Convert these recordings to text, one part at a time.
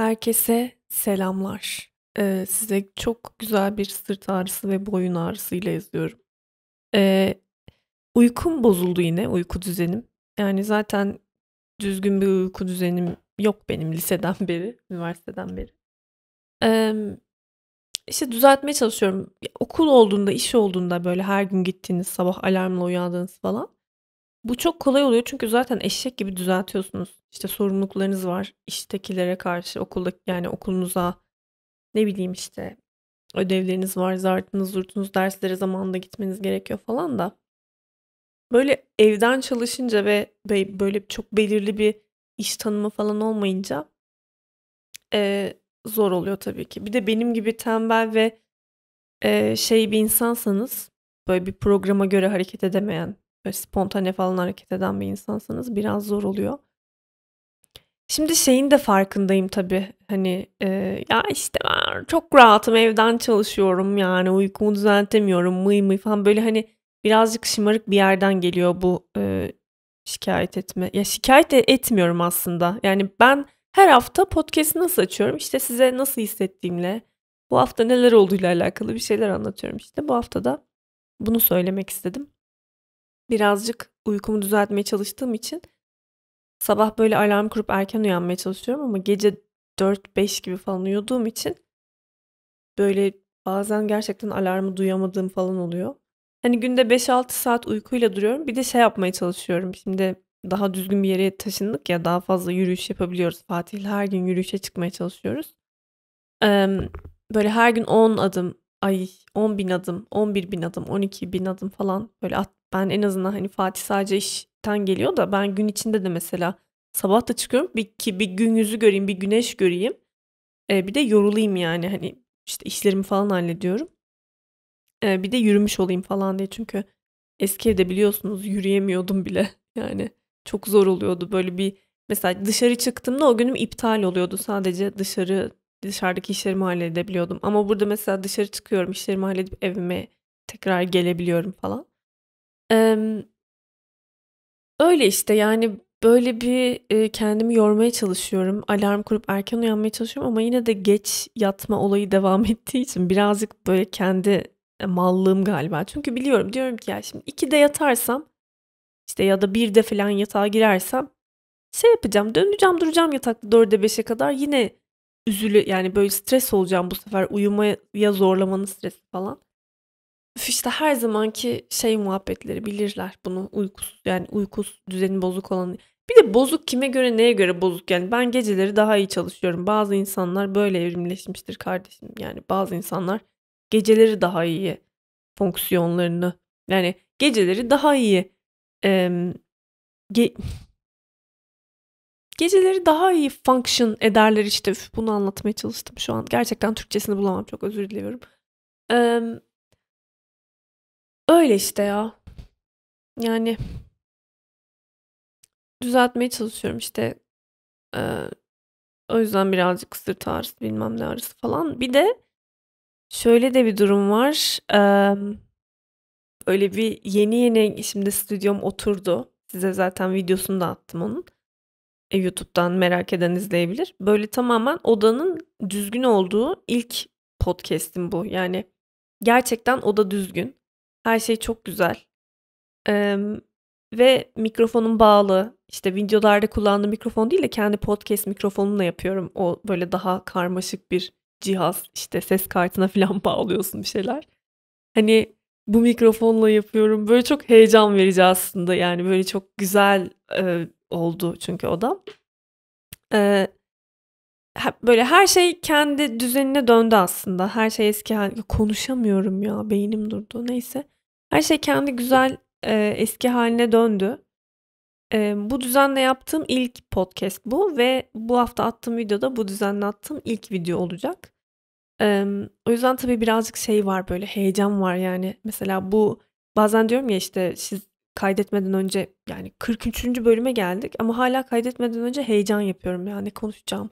Herkese selamlar. Size çok güzel bir sırt ağrısı ve boyun ağrısı ile yazıyorum. Uykum bozuldu yine, uyku düzenim. Yani zaten düzgün bir uyku düzenim yok benim liseden beri, üniversiteden beri. İşte düzeltmeye çalışıyorum. Okul olduğunda, iş olduğunda böyle her gün gittiğiniz, sabah alarmla uyandığınız falan. Bu çok kolay oluyor çünkü zaten eşek gibi düzeltiyorsunuz. İşte sorumluluklarınız var iştekilere karşı, okulda yani okulunuza, ne bileyim işte ödevleriniz var, zartınız, zurtunuz, derslere zamanında gitmeniz gerekiyor falan da. Böyle evden çalışınca ve böyle çok belirli bir iş tanımı falan olmayınca zor oluyor tabii ki. Bir de benim gibi tembel ve bir insansanız, böyle bir programa göre hareket edemeyen, böyle spontane falan hareket eden bir insansanız biraz zor oluyor. Şimdi şeyin de farkındayım tabii. Hani ya işte ben çok rahatım, evden çalışıyorum yani uykumu düzeltemiyorum mıy falan, böyle hani birazcık şımarık bir yerden geliyor bu şikayet etme. Ya şikayet etmiyorum aslında. Yani ben her hafta podcast'i nasıl açıyorum? İşte size nasıl hissettiğimle, bu hafta neler olduğuyla alakalı bir şeyler anlatıyorum. İşte bu hafta da bunu söylemek istedim. Birazcık uykumu düzeltmeye çalıştığım için sabah böyle alarm kurup erken uyanmaya çalışıyorum ama gece 4-5 gibi falan uyuduğum için böyle bazen gerçekten alarmı duyamadığım falan oluyor. Hani günde 5-6 saat uykuyla duruyorum. Bir de yapmaya çalışıyorum. Şimdi daha düzgün bir yere taşındık ya, daha fazla yürüyüş yapabiliyoruz. Fatih'le her gün yürüyüşe çıkmaya çalışıyoruz. Böyle her gün 10 adım, 10 bin adım, 11 bin adım, 12 bin adım falan böyle at. Ben en azından, hani Fatih sadece işten geliyor da ben gün içinde de mesela sabah da çıkıyorum ki bir gün yüzü göreyim, bir güneş göreyim. Bir de yorulayım yani, hani işte işlerimi falan hallediyorum. Bir de yürümüş olayım falan diye, çünkü eski evde biliyorsunuz yürüyemiyordum bile. Yani çok zor oluyordu böyle bir, mesela dışarı çıktığımda o günüm iptal oluyordu. Sadece dışarıdaki işlerimi halledebiliyordum. Ama burada mesela dışarı çıkıyorum, işlerimi halledip evime tekrar gelebiliyorum falan. Öyle işte, yani böyle bir kendimi yormaya çalışıyorum. Alarm kurup erken uyanmaya çalışıyorum ama yine de geç yatma olayı devam ettiği için birazcık böyle kendi mallığım galiba. Çünkü biliyorum, diyorum ki ya şimdi 2'de yatarsam işte ya da 1'de falan yatağa girersem yapacağım, döneceğim, duracağım yatakta 4'e 5'e kadar, yine yani böyle stres olacağım bu sefer, uyumaya zorlamanın stresi falan. İşte her zamanki muhabbetleri bilirler bunu, uykusuz düzeni bozuk olan. Bir de bozuk kime göre, neye göre bozuk yani? Ben geceleri daha iyi çalışıyorum. Bazı insanlar böyle evrimleşmiştir kardeşim. Yani bazı insanlar geceleri daha iyi fonksiyonlarını, yani geceleri daha iyi geceleri daha iyi function ederler işte. Bunu anlatmaya çalıştım şu an. Gerçekten Türkçesini bulamam, çok özür diliyorum. Öyle işte ya. Yani düzeltmeye çalışıyorum işte. O yüzden birazcık sırt ağrısı, bilmem ne ağrısı falan. Bir de şöyle de bir durum var. Öyle bir yeni şimdi stüdyom oturdu. Size zaten videosunu da attım onun. YouTube'dan merak eden izleyebilir. Böyle tamamen odanın düzgün olduğu ilk podcast'im bu. Yani gerçekten oda düzgün. Her şey çok güzel. Ve mikrofonum bağlı. İşte videolarda kullandığım mikrofon değil de kendi podcast mikrofonumla yapıyorum. O böyle daha karmaşık bir cihaz. İşte ses kartına falan bağlıyorsun bir şeyler. Hani bu mikrofonla yapıyorum. Böyle çok heyecan verici aslında. Yani böyle çok güzel oldu çünkü o da. Böyle her şey kendi düzenine döndü aslında. Her şey eski haline... Konuşamıyorum ya, beynim durdu. Neyse. Her şey kendi güzel eski haline döndü. Bu düzenle yaptığım ilk podcast bu. Ve bu hafta attığım videoda bu düzenle attığım ilk video olacak. O yüzden tabii birazcık var, böyle heyecan var yani. Mesela bu, bazen diyorum ya işte siz kaydetmeden önce, yani 43. bölüme geldik ama hala kaydetmeden önce heyecan yapıyorum. Yani konuşacağım,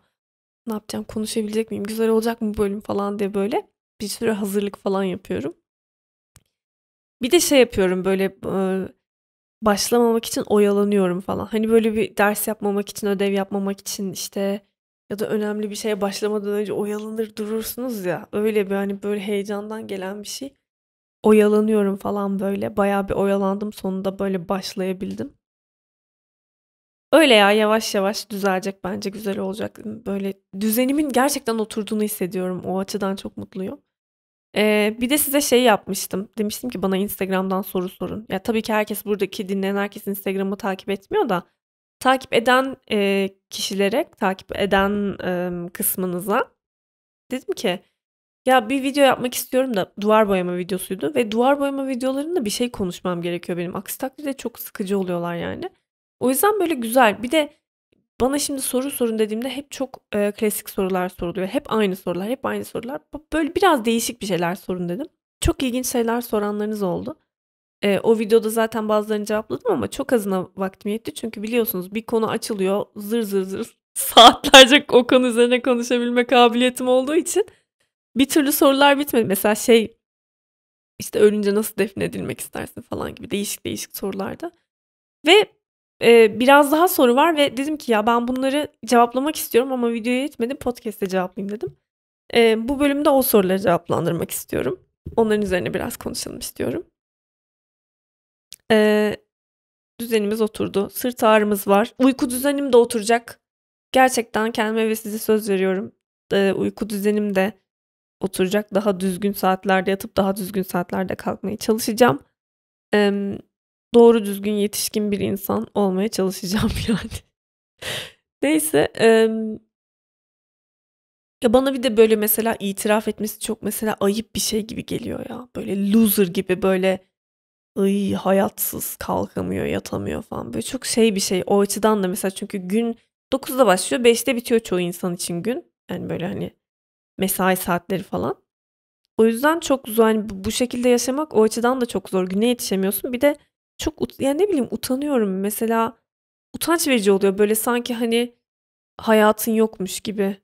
ne yapacağım, konuşabilecek miyim, güzel olacak mı bölüm falan diye böyle bir sürü hazırlık falan yapıyorum. Bir de yapıyorum böyle, başlamamak için oyalanıyorum falan. Hani böyle bir ders yapmamak için, ödev yapmamak için, işte Ya da önemli bir şeye başlamadan önce oyalanır durursunuz ya. Öyle bir hani böyle heyecandan gelen bir şey. Oyalanıyorum falan böyle. Bayağı bir oyalandım, sonunda böyle başlayabildim. Öyle ya, yavaş yavaş düzelecek, bence güzel olacak. Böyle düzenimin gerçekten oturduğunu hissediyorum. O açıdan çok mutluyum. Bir de size şey yapmıştım. Demiştim ki bana Instagram'dan soru sorun. Ya tabii ki herkes, buradaki dinleyen herkes Instagram'ı takip etmiyor da takip eden kişilere, takip eden kısmınıza dedim ki ya bir video yapmak istiyorum da, duvar boyama videosuydu ve duvar boyama videolarında bir şey konuşmam gerekiyor benim. Aksi takdirde çok sıkıcı oluyorlar yani. O yüzden böyle güzel. Bir de bana şimdi soru sorun dediğimde hep çok klasik sorular soruluyor. Hep aynı sorular, hep aynı sorular. Böyle biraz değişik bir şeyler sorun dedim. Çok ilginç şeyler soranlarınız oldu. O videoda zaten bazılarını cevapladım ama çok azına vaktim yetti. Çünkü biliyorsunuz bir konu açılıyor, zır zır zır saatlerce o konu üzerine konuşabilme kabiliyetim olduğu için bir türlü sorular bitmedi. Mesela şey işte, ölünce nasıl defnedilmek istersin falan gibi değişik değişik sorularda. Ve biraz daha soru var ve dedim ki ya ben bunları cevaplamak istiyorum ama videoya yetmedim, podcast'te cevaplayayım dedim. Bu bölümde o soruları cevaplandırmak istiyorum. Onların üzerine biraz konuşalım istiyorum. Düzenimiz oturdu. Sırt ağrımız var. Uyku düzenim de oturacak. Gerçekten kendime ve size söz veriyorum. Uyku düzenim de oturacak. Daha düzgün saatlerde yatıp daha düzgün saatlerde kalkmaya çalışacağım. Doğru düzgün yetişkin bir insan olmaya çalışacağım yani. Neyse. Ya bana bir de böyle mesela itiraf etmesi çok mesela ayıp bir şey gibi geliyor ya. Böyle loser gibi, böyle ay hayatsız, kalkamıyor, yatamıyor falan. Böyle çok şey bir şey. O açıdan da mesela, çünkü gün 9'da başlıyor, 5'te bitiyor çoğu insan için gün. Yani böyle hani mesai saatleri falan. O yüzden çok zor. Yani bu şekilde yaşamak o açıdan da çok zor. Güne yetişemiyorsun. Bir de çok yani ne bileyim, utanıyorum. Mesela utanç verici oluyor. Böyle sanki hani hayatın yokmuş gibi.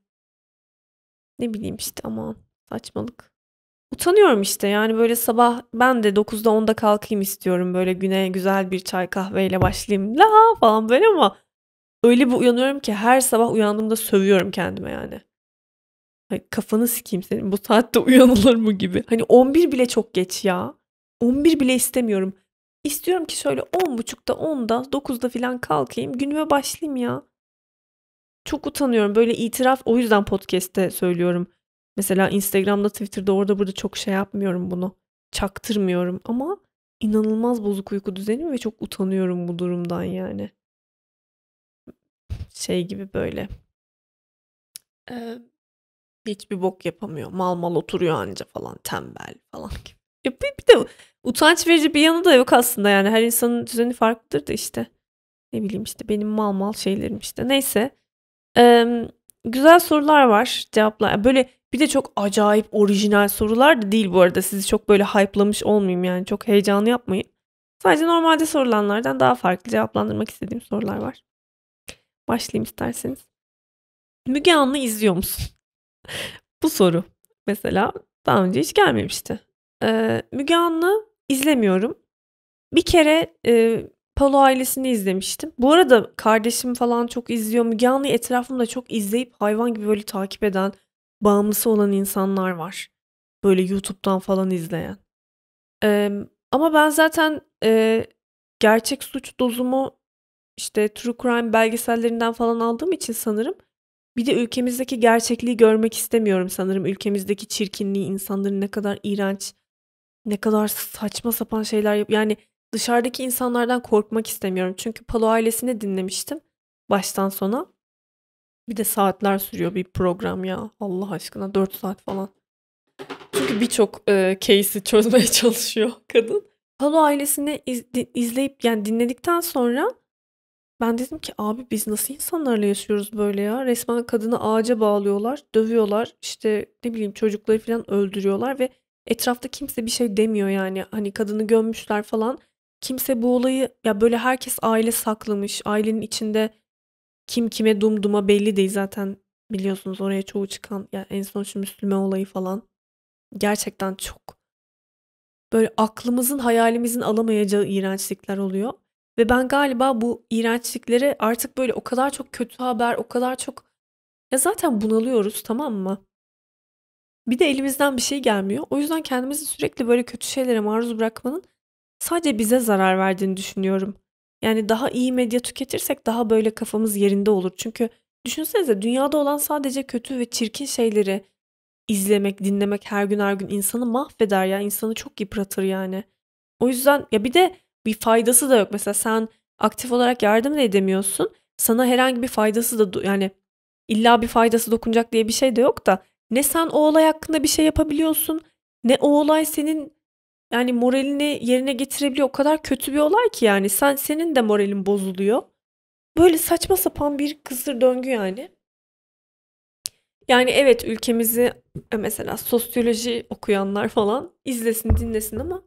Ne bileyim işte, aman saçmalık. Utanıyorum işte yani, böyle sabah ben de 9'da 10'da kalkayım istiyorum. Böyle güne güzel bir çay kahveyle başlayayım la falan böyle, ama öyle bir uyanıyorum ki her sabah uyandığımda sövüyorum kendime yani. Hani kafanı sikeyim senin, bu saatte uyanılır mı gibi. Hani 11 bile çok geç ya. 11 bile istemiyorum. İstiyorum ki şöyle 10.30'da 10'da 9'da falan kalkayım, günüme başlayayım ya. Çok utanıyorum böyle itiraf, o yüzden podcast'te söylüyorum. Mesela Instagram'da, Twitter'da, orada burada çok şey yapmıyorum bunu. Çaktırmıyorum ama inanılmaz bozuk uyku düzenim ve çok utanıyorum bu durumdan yani. Şey gibi böyle. Hiçbir bok yapamıyor. Mal mal oturuyor anca falan. Tembel falan gibi. Ya bir de utanç verici bir yanı da yok aslında yani. Her insanın düzeni farklıdır da işte. Ne bileyim işte benim mal mal şeylerim işte. Neyse. Güzel sorular var. Cevaplar. Böyle bir de çok acayip orijinal sorular da değil bu arada. Sizi çok böyle hype'lamış olmayayım yani. Çok heyecanlı yapmayın. Sadece normalde sorulanlardan daha farklı cevaplandırmak istediğim sorular var. Başlayayım isterseniz. Müge Anlı izliyor musun? Bu soru mesela daha önce hiç gelmemişti. Müge Anlı izlemiyorum. Bir kere Palo ailesini izlemiştim. Bu arada kardeşim falan çok izliyor. Müge Anlı'yı etrafımda çok izleyip hayvan gibi böyle takip eden, bağımlısı olan insanlar var. Böyle YouTube'dan falan izleyen. Ama ben zaten gerçek suç dozumu işte True Crime belgesellerinden falan aldığım için sanırım. Bir de ülkemizdeki gerçekliği görmek istemiyorum sanırım. Ülkemizdeki çirkinliği, insanların ne kadar iğrenç, ne kadar saçma sapan şeyler yani dışarıdaki insanlardan korkmak istemiyorum. Çünkü Palo ailesini dinlemiştim baştan sona. Bir de saatler sürüyor bir program ya. Allah aşkına 4 saat falan. Çünkü birçok case'i çözmeye çalışıyor kadın. Palo ailesini izleyip yani dinledikten sonra ben dedim ki abi biz nasıl insanlarla yaşıyoruz böyle ya? Resmen kadını ağaca bağlıyorlar, dövüyorlar, işte ne bileyim çocukları falan öldürüyorlar ve etrafta kimse bir şey demiyor yani. Hani kadını gömmüşler falan. Kimse bu olayı, ya böyle herkes aile saklamış. Ailenin içinde kim kime dumduma belli değil zaten, biliyorsunuz oraya çoğu çıkan. Yani en son şu Müslüme olayı falan. Gerçekten çok böyle aklımızın hayalimizin alamayacağı iğrençlikler oluyor. Ve ben galiba bu iğrençliklere artık böyle o kadar çok kötü haber, o kadar çok Ya zaten bunalıyoruz, tamam mı? Bir de elimizden bir şey gelmiyor. O yüzden kendimizi sürekli böyle kötü şeylere maruz bırakmanın sadece bize zarar verdiğini düşünüyorum. Yani daha iyi medya tüketirsek daha böyle kafamız yerinde olur. Çünkü düşünsenize, dünyada olan sadece kötü ve çirkin şeyleri izlemek, dinlemek her gün her gün insanı mahveder ya. İnsanı çok yıpratır yani. O yüzden ya bir de bir faydası da yok. Mesela sen aktif olarak yardım da edemiyorsun. Sana herhangi bir faydası da yani illa bir faydası dokunacak diye bir şey de yok da ne sen o olay hakkında bir şey yapabiliyorsun ne o olay senin yani moralini yerine getirebiliyor. O kadar kötü bir olay ki yani senin de moralin bozuluyor. Böyle saçma sapan bir kısır döngü yani. Yani evet, ülkemizi mesela sosyoloji okuyanlar falan izlesin dinlesin ama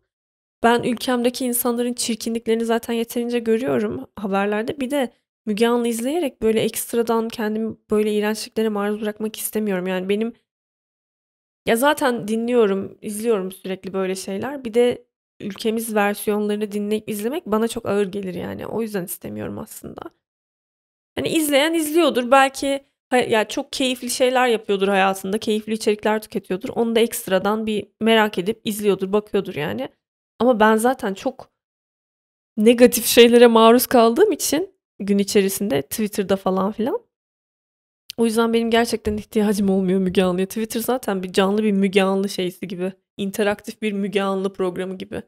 ben ülkemdeki insanların çirkinliklerini zaten yeterince görüyorum haberlerde. Bir de Müge Anlı izleyerek böyle ekstradan kendimi böyle iğrençliklere maruz bırakmak istemiyorum. Yani benim ya zaten dinliyorum, izliyorum sürekli böyle şeyler. Bir de ülkemiz versiyonlarını dinleyip izlemek bana çok ağır gelir yani. O yüzden istemiyorum aslında. Hani izleyen izliyordur. Belki ya çok keyifli şeyler yapıyordur hayatında. Keyifli içerikler tüketiyordur. Onu da ekstradan bir merak edip izliyordur, bakıyordur yani. Ama ben zaten çok negatif şeylere maruz kaldığım için gün içerisinde Twitter'da falan filan. O yüzden benim gerçekten ihtiyacım olmuyor Müge Anlı'ya. Twitter zaten bir canlı bir Müge Anlı şeysi gibi. İnteraktif bir Müge Anlı programı gibi.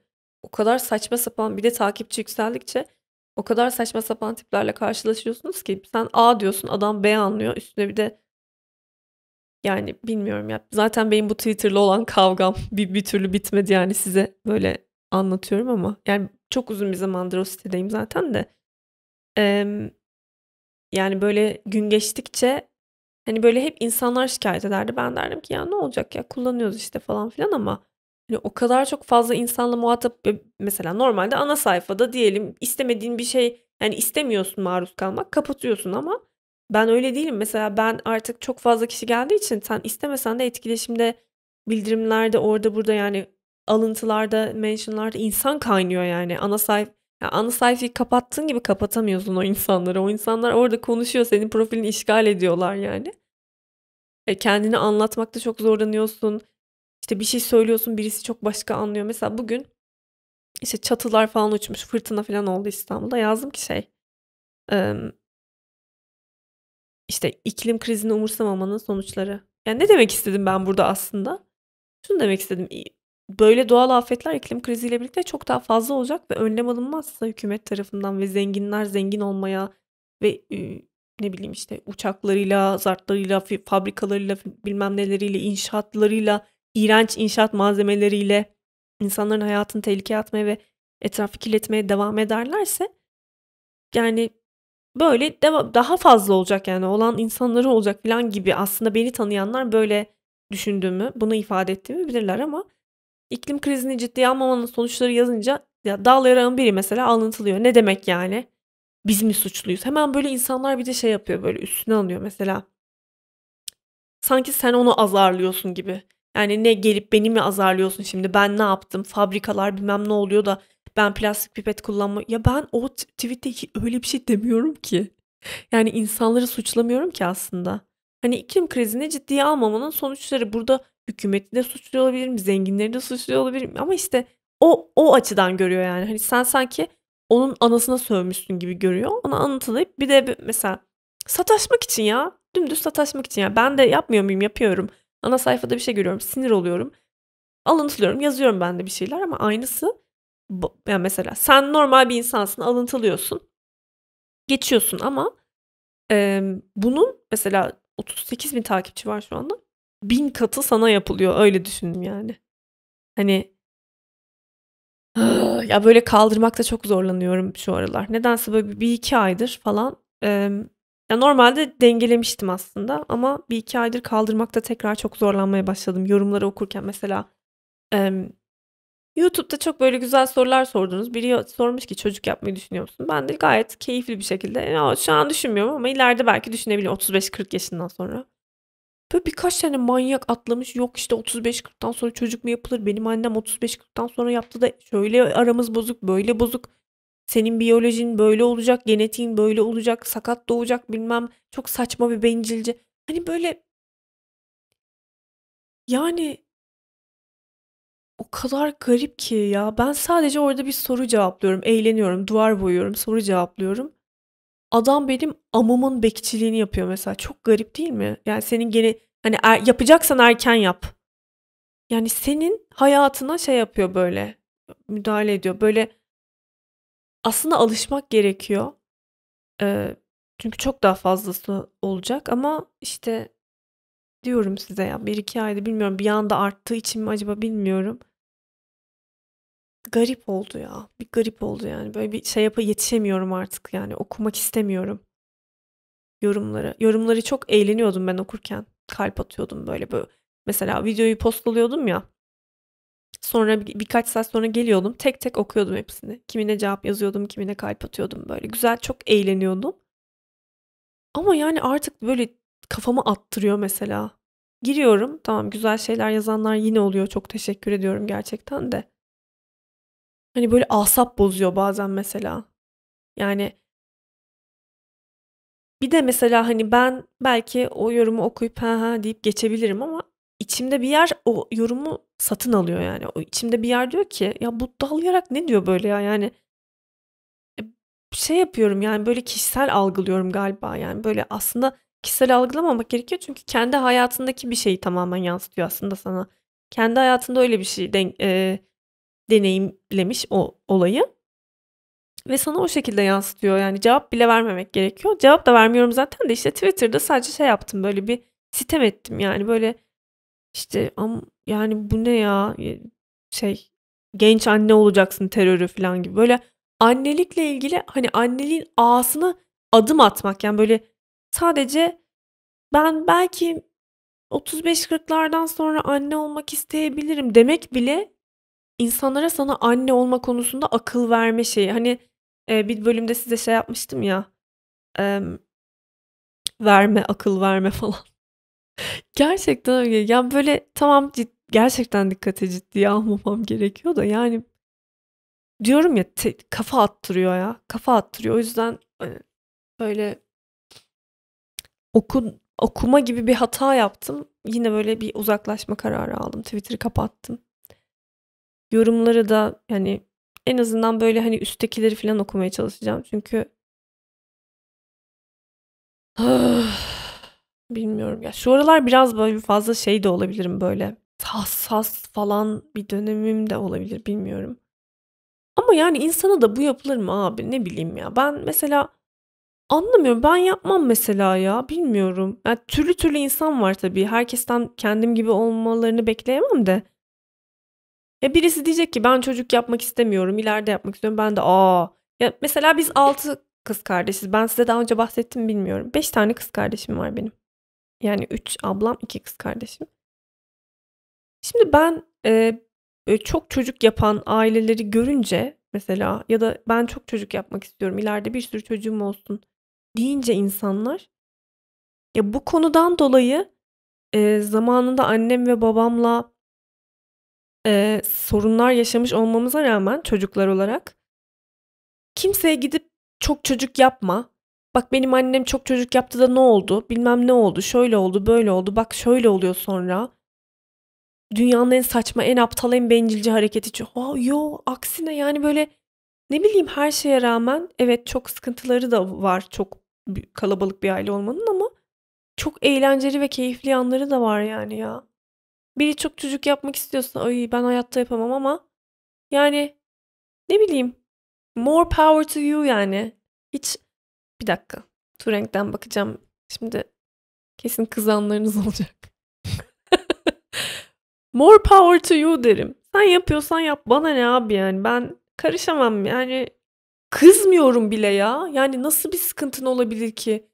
O kadar saçma sapan, bir de takipçi yükseldikçe o kadar saçma sapan tiplerle karşılaşıyorsunuz ki sen A diyorsun, adam B anlıyor. Üstüne bir de yani bilmiyorum ya. Zaten benim bu Twitter'la olan kavgam bir türlü bitmedi yani, size böyle anlatıyorum ama yani çok uzun bir zamandır o sitedeyim zaten de. Yani böyle gün geçtikçe hani böyle hep insanlar şikayet ederdi. Ben derdim ki ya ne olacak ya, kullanıyoruz işte falan filan ama hani o kadar çok fazla insanla muhatap, mesela normalde ana sayfada diyelim istemediğin bir şey yani istemiyorsun maruz kalmak, kapatıyorsun ama ben öyle değilim. Mesela ben artık çok fazla kişi geldiği için sen istemesen de etkileşimde, bildirimlerde, orada burada yani alıntılarda, mentionlarda insan kaynıyor yani. Ana sayfayı kapattığın gibi kapatamıyorsun o insanları. O insanlar orada konuşuyor, senin profilini işgal ediyorlar yani. Kendini anlatmakta çok zorlanıyorsun. İşte bir şey söylüyorsun, birisi çok başka anlıyor. Mesela bugün işte çatılar falan uçmuş, fırtına falan oldu İstanbul'da. Yazdım ki işte iklim krizini umursamamanın sonuçları. Yani ne demek istedim ben burada aslında? Şunu demek istedim. Böyle doğal afetler iklim kriziyle birlikte çok daha fazla olacak ve önlem alınmazsa hükümet tarafından ve zenginler zengin olmaya ve ne bileyim işte uçaklarıyla, zartlarıyla, fabrikalarıyla, bilmem neleriyle, inşaatlarıyla, iğrenç inşaat malzemeleriyle insanların hayatını tehlikeye atmaya ve etrafı kirletmeye devam ederlerse yani böyle daha fazla olacak yani, olan insanları olacak falan gibi. Aslında beni tanıyanlar böyle düşündüğümü, bunu ifade ettiğimi bilirler ama İklim krizini ciddiye almamanın sonuçları yazınca ya Dağlar'ın biri mesela alıntılıyor. Ne demek yani? Biz mi suçluyuz? Hemen böyle insanlar bir de şey yapıyor, böyle üstüne alıyor mesela. Sanki sen onu azarlıyorsun gibi. Yani ne gelip beni mi azarlıyorsun şimdi? Ben ne yaptım? Fabrikalar bilmem ne oluyor da ben plastik pipet kullanma. Ya ben o tweette öyle bir şey demiyorum ki. Yani insanları suçlamıyorum ki aslında. Hani iklim krizini ciddiye almamanın sonuçları, burada hükümeti de suçluyor olabilirim, zenginleri de suçluyor olabilirim ama işte o açıdan görüyor yani. Hani sen sanki onun anasına sövmüşsün gibi görüyor. Ona anlatılayıp bir de mesela sataşmak için ya. Dümdüz sataşmak için ya. Ben de yapmıyor muyum? Yapıyorum. Ana sayfada bir şey görüyorum. Sinir oluyorum. Alıntılıyorum. Yazıyorum ben de bir şeyler ama aynısı yani mesela sen normal bir insansın. Alıntılıyorsun. Geçiyorsun ama bunun mesela 38 bin takipçi var şu anda. 1000 katı sana yapılıyor. Öyle düşündüm yani. Hani ya böyle kaldırmakta çok zorlanıyorum şu aralar. Nedense böyle bir iki aydır falan. Ya normalde dengelemiştim aslında ama bir iki aydır kaldırmakta tekrar çok zorlanmaya başladım. Yorumları okurken mesela YouTube'da çok böyle güzel sorular sordunuz. Biri sormuş ki çocuk yapmayı düşünüyor musun? Ben de gayet keyifli bir şekilde ya, şu an düşünmüyorum ama ileride belki düşünebilirim 35-40 yaşından sonra. Böyle birkaç tane manyak atlamış. Yok işte 35-40'tan sonra çocuk mu yapılır? Benim annem 35-40'tan sonra yaptı da şöyle aramız bozuk, böyle bozuk. Senin biyolojin böyle olacak, genetiğin böyle olacak, sakat doğacak bilmem. Çok saçma bir bencilce. Hani böyle yani o kadar garip ki ya. Ben sadece orada bir soru cevaplıyorum. Eğleniyorum, duvar boyuyorum, soru cevaplıyorum. Adam benim amımın bekçiliğini yapıyor mesela. Çok garip değil mi? Yani senin gene hani yapacaksan erken yap. Yani senin hayatına şey yapıyor böyle. Müdahale ediyor. Böyle aslında alışmak gerekiyor. Ee, Çünkü çok daha fazlası olacak ama işte diyorum size ya 1-2 ayda bilmiyorum bir anda arttığı için mi acaba bilmiyorum. Garip oldu ya. Bir garip oldu yani. Böyle bir şey yetişemiyorum artık yani. Okumak istemiyorum yorumları. Yorumları çok eğleniyordum ben okurken. Kalp atıyordum böyle. Mesela videoyu postalıyordum ya. Sonra birkaç saat sonra geliyordum. Tek tek okuyordum hepsini. Kimine cevap yazıyordum, kimine kalp atıyordum böyle. Güzel, çok eğleniyordum. Ama yani artık böyle kafama attırıyor mesela. Giriyorum. Tamam, güzel şeyler yazanlar yine oluyor. Çok teşekkür ediyorum gerçekten de. Hani böyle asap bozuyor bazen mesela. Yani bir de mesela hani ben belki o yorumu okuyup ha deyip geçebilirim ama içimde bir yer o yorumu satın alıyor yani. O içimde bir yer diyor ki ya bu dalayarak ne diyor böyle ya yani e, şey yapıyorum yani böyle kişisel algılıyorum galiba yani böyle aslında kişisel algılamamak gerekiyor çünkü kendi hayatındaki bir şeyi tamamen yansıtıyor aslında sana. Kendi hayatında öyle bir şey deneyimlemiş o olayı ve sana o şekilde yansıtıyor. Yani cevap bile vermemek gerekiyor. Cevap da vermiyorum zaten de işte Twitter'da sadece şey yaptım böyle bir sitem ettim yani böyle işte yani bu ne ya şey genç anne olacaksın terörü falan gibi böyle annelikle ilgili hani anneliğin ağasına adım atmak yani böyle sadece ben belki 35-40'lardan sonra anne olmak isteyebilirim demek bile insanlara sana anne olma konusunda akıl verme şeyi. Hani bir bölümde size şey yapmıştım ya em, verme akıl verme falan. Gerçekten öyle. Ya böyle tamam gerçekten dikkate ciddiye almamam gerekiyor da yani diyorum ya kafa attırıyor ya. Kafa attırıyor. O yüzden böyle okuma gibi bir hata yaptım. Yine böyle bir uzaklaşma kararı aldım. Twitter'ı kapattım. Yorumları da yani en azından böyle hani üsttekileri falan okumaya çalışacağım. Çünkü bilmiyorum ya. Şu aralar biraz böyle fazla şey de olabilirim böyle. Hassas falan bir dönemim de olabilir bilmiyorum. Ama yani insana da bu yapılır mı abi ne bileyim ya. Ben mesela anlamıyorum. Ben yapmam mesela ya bilmiyorum. Yani türlü türlü insan var tabii. Herkesten kendim gibi olmalarını bekleyemem de. Ya birisi diyecek ki ben çocuk yapmak istemiyorum, ileride yapmak istiyorum. Ben de ya mesela biz 6 kız kardeşiz. Ben size daha önce bahsettim bilmiyorum. 5 tane kız kardeşim var benim. Yani 3 ablam, 2 kız kardeşim. Şimdi ben böyle çok çocuk yapan aileleri görünce mesela ya da ben çok çocuk yapmak istiyorum, ileride bir sürü çocuğum olsun deyince insanlar ya bu konudan dolayı zamanında annem ve babamla sorunlar yaşamış olmamıza rağmen çocuklar olarak kimseye gidip çok çocuk yapma. Bak benim annem çok çocuk yaptı da ne oldu? Bilmem ne oldu. Şöyle oldu, böyle oldu. Bak şöyle oluyor sonra. Dünyanın en saçma, en aptal, en bencilce hareketi. Yo, aksine yani böyle ne bileyim her şeye rağmen evet çok sıkıntıları da var. Çok kalabalık bir aile olmanın ama çok eğlenceli ve keyifli yanları da var yani ya. Biri çok çocuk yapmak istiyorsa ay ben hayatta yapamam ama yani ne bileyim more power to you yani. Hiç bir dakika Turing'den bakacağım. Şimdi kesin kızanlarınız olacak. More power to you derim. Sen yapıyorsan yap bana ne abi yani ben karışamam yani kızmıyorum bile ya. Yani nasıl bir sıkıntın olabilir ki?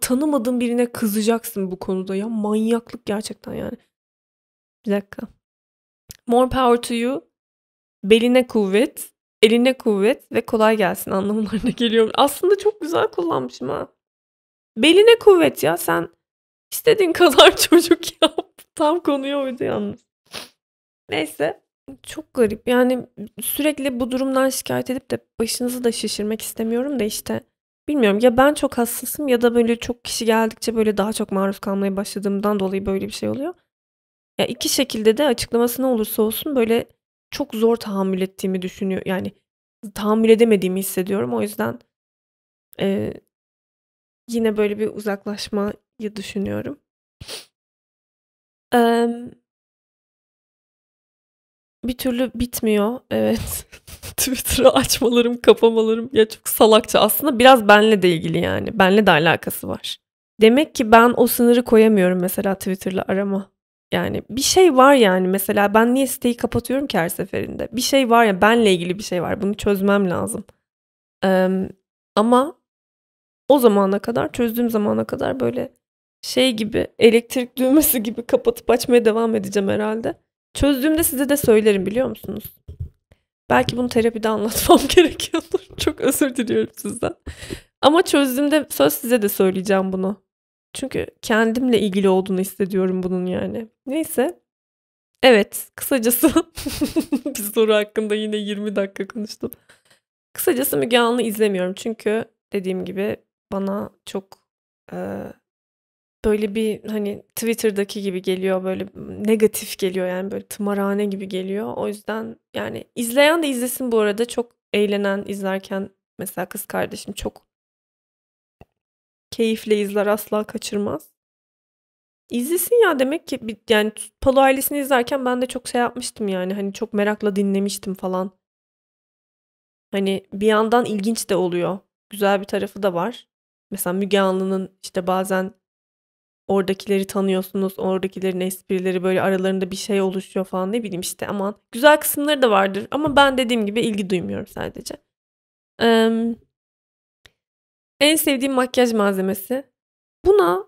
Tanımadığın birine kızacaksın bu konuda ya manyaklık gerçekten yani. Bir dakika. More power to you. Beline kuvvet, eline kuvvet ve kolay gelsin anlamlarına geliyor. Aslında çok güzel kullanmışım ha. Beline kuvvet ya sen istediğin kadar çocuk yap. Tam konuya uydu yalnız. Neyse. Çok garip yani sürekli bu durumdan şikayet edip de başınızı da şişirmek istemiyorum da işte Bilmiyorum ya, ben çok hassasım ya da böyle çok kişi geldikçe böyle daha çok maruz kalmaya başladığımdan dolayı böyle bir şey oluyor. Ya iki şekilde de açıklaması ne olursa olsun böyle çok zor tahammül ettiğimi düşünüyor. Yani tahammül edemediğimi hissediyorum. O yüzden e, yine böyle bir uzaklaşmayı düşünüyorum. Em, Bir türlü bitmiyor. Evet. Twitter'ı açmalarım, kapamalarım ya çok salakça. Aslında biraz benle de ilgili yani. Benle de alakası var. Demek ki ben o sınırı koyamıyorum mesela Twitter'la arama. Yani bir şey var yani, mesela ben niye siteyi kapatıyorum ki her seferinde? Bir şey var ya, benle ilgili bir şey var. Bunu çözmem lazım. Ama o zamana kadar, çözdüğüm zamana kadar böyle şey gibi, elektrik düğmesi gibi kapatıp açmaya devam edeceğim herhalde. Çözdüğümde size de söylerim, biliyor musunuz? Belki bunu terapide anlatmam gerekiyordur. Çok özür diliyorum sizden. Ama çözdüğümde söz size de söyleyeceğim bunu. Çünkü kendimle ilgili olduğunu hissediyorum bunun yani. Neyse. Evet, kısacası bir soru hakkında yine 20 dakika konuştum. Kısacası Müge Anlı izlemiyorum. Çünkü dediğim gibi bana çok böyle bir hani Twitter'daki gibi geliyor, böyle negatif geliyor yani, böyle tımarhane gibi geliyor. O yüzden yani izleyen de izlesin bu arada, çok eğlenen izlerken mesela kız kardeşim çok keyifle izler, asla kaçırmaz. İzlesin ya, demek ki yani Palu ailesini izlerken ben de çok şey yapmıştım yani, hani çok merakla dinlemiştim falan. Hani bir yandan ilginç de oluyor. Güzel bir tarafı da var. Mesela Müge Anlı'nın işte bazen oradakileri tanıyorsunuz. Oradakilerin esprileri, böyle aralarında bir şey oluşuyor falan, ne bileyim işte, aman. Güzel kısımları da vardır ama ben dediğim gibi ilgi duymuyorum sadece. En sevdiğim makyaj malzemesi. Buna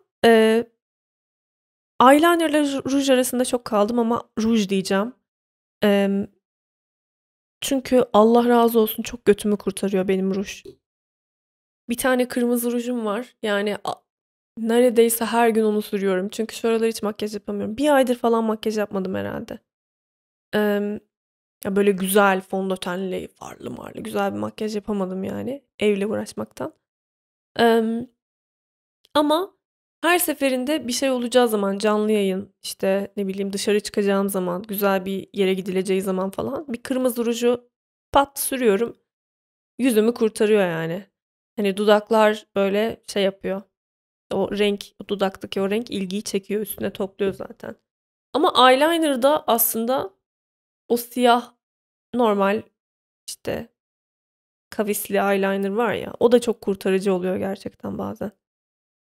eyeliner ile ruj arasında çok kaldım ama ruj diyeceğim. Çünkü Allah razı olsun çok götümü kurtarıyor benim ruj. Bir tane kırmızı rujum var. Yani neredeyse her gün onu sürüyorum. Çünkü şu aralar hiç makyaj yapamıyorum. Bir aydır falan makyaj yapmadım herhalde. Ya böyle güzel fondötenli, farlı marlı güzel bir makyaj yapamadım yani. Evle uğraşmaktan. Ama her seferinde bir şey olacağı zaman, canlı yayın, işte ne bileyim dışarı çıkacağım zaman, güzel bir yere gidileceği zaman falan bir kırmızı ruju pat sürüyorum. Yüzümü kurtarıyor yani. Hani dudaklar böyle şey yapıyor. O renk, o dudaktaki o renk ilgiyi çekiyor, üstüne topluyor zaten. Ama eyeliner da aslında o siyah normal işte kavisli eyeliner var ya, o da çok kurtarıcı oluyor gerçekten bazen.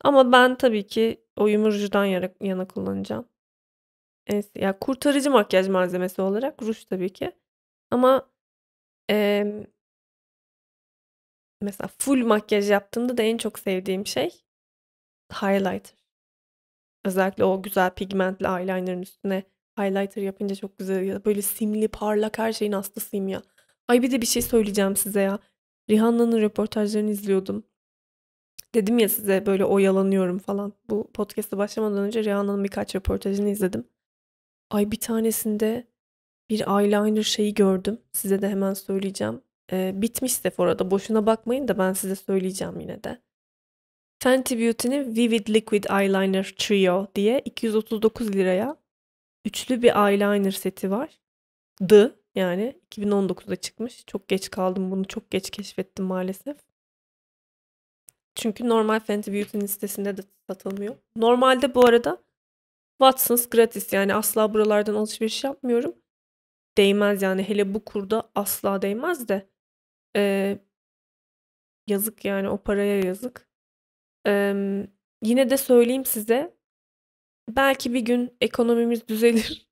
Ama ben tabii ki o yumrucudan yana kullanacağım. Ya kurtarıcı makyaj malzemesi olarak ruj tabii ki. Ama mesela full makyaj yaptığımda da en çok sevdiğim şey highlighter. Özellikle o güzel pigmentli eyeliner'ın üstüne highlighter yapınca çok güzel. Ya böyle simli, parlak, her şeyin hastasıyım ya. Ay bir de bir şey söyleyeceğim size ya. Rihanna'nın röportajlarını izliyordum. Dedim ya size böyle oyalanıyorum falan. Bu podcast'a başlamadan önce Rihanna'nın birkaç röportajını izledim. Ay bir tanesinde bir eyeliner şeyi gördüm. Size de hemen söyleyeceğim. Bitmiş Sephora'da. Boşuna bakmayın da ben size söyleyeceğim yine de. Fenty Beauty'nin Vivid Liquid Eyeliner Trio diye 239 liraya üçlü bir eyeliner seti var. Yani 2019'da çıkmış. Çok geç kaldım, bunu çok geç keşfettim maalesef. Çünkü normal Fenty Beauty'nin sitesinde de satılmıyor. Normalde bu arada Watsons gratis, yani asla buralardan alışveriş yapmıyorum. Değmez yani, hele bu kurda asla değmez de. Yazık yani, o paraya yazık. Yine de söyleyeyim size, belki bir gün ekonomimiz düzelir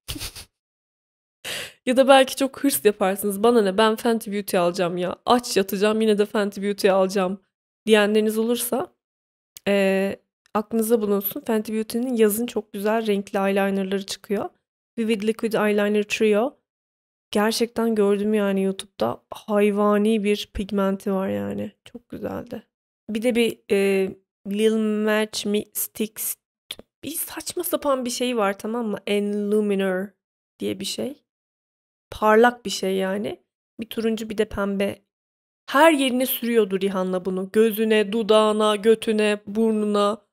ya da belki çok hırs yaparsınız, bana ne, ben Fenty Beauty alacağım ya, aç yatacağım yine de Fenty Beauty alacağım diyenleriniz olursa aklınıza bulunsun. Fenty Beauty'nin yazın çok güzel renkli eyelinerları çıkıyor. Vivid Liquid Eyeliner Trio, gerçekten gördüm yani YouTube'da, hayvani bir pigmenti var yani, çok güzeldi. Bir de bir Lil Match Me Sticks, bir saçma sapan bir şey var, tamam mı? Enluminer diye bir şey. Parlak bir şey yani. Bir turuncu bir de pembe Her yerine sürüyordu Rihanna bunu. Gözüne, dudağına, götüne, burnuna.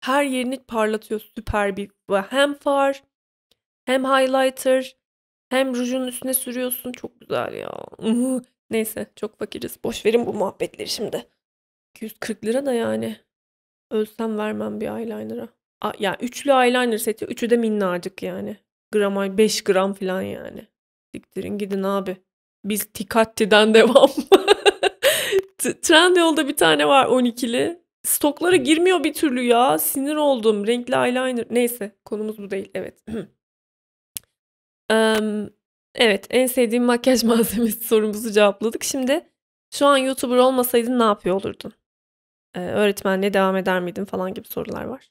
Her yerini parlatıyor. Süper bir. Hem far, hem highlighter, hem rujun üstüne sürüyorsun. Çok güzel ya. Neyse, çok fakiriz. Boş verin bu muhabbetleri şimdi. 240 lira da yani. Ölsem vermem bir eyeliner'a. Yani üçlü eyeliner seti. Üçü de minnacık yani. Gram, 5 gram falan yani. Siktirin gidin abi. Biz Tikatti'den devam. Trendyol'da bir tane var 12'li. Stoklara girmiyor bir türlü ya. Sinir oldum. Renkli eyeliner. Neyse, konumuz bu değil. Evet. Evet, en sevdiğim makyaj malzemesi sorumuzu cevapladık. Şimdi şu an YouTuber olmasaydın ne yapıyor olurdun? Öğretmenliğe devam eder miydin falan gibi sorular var.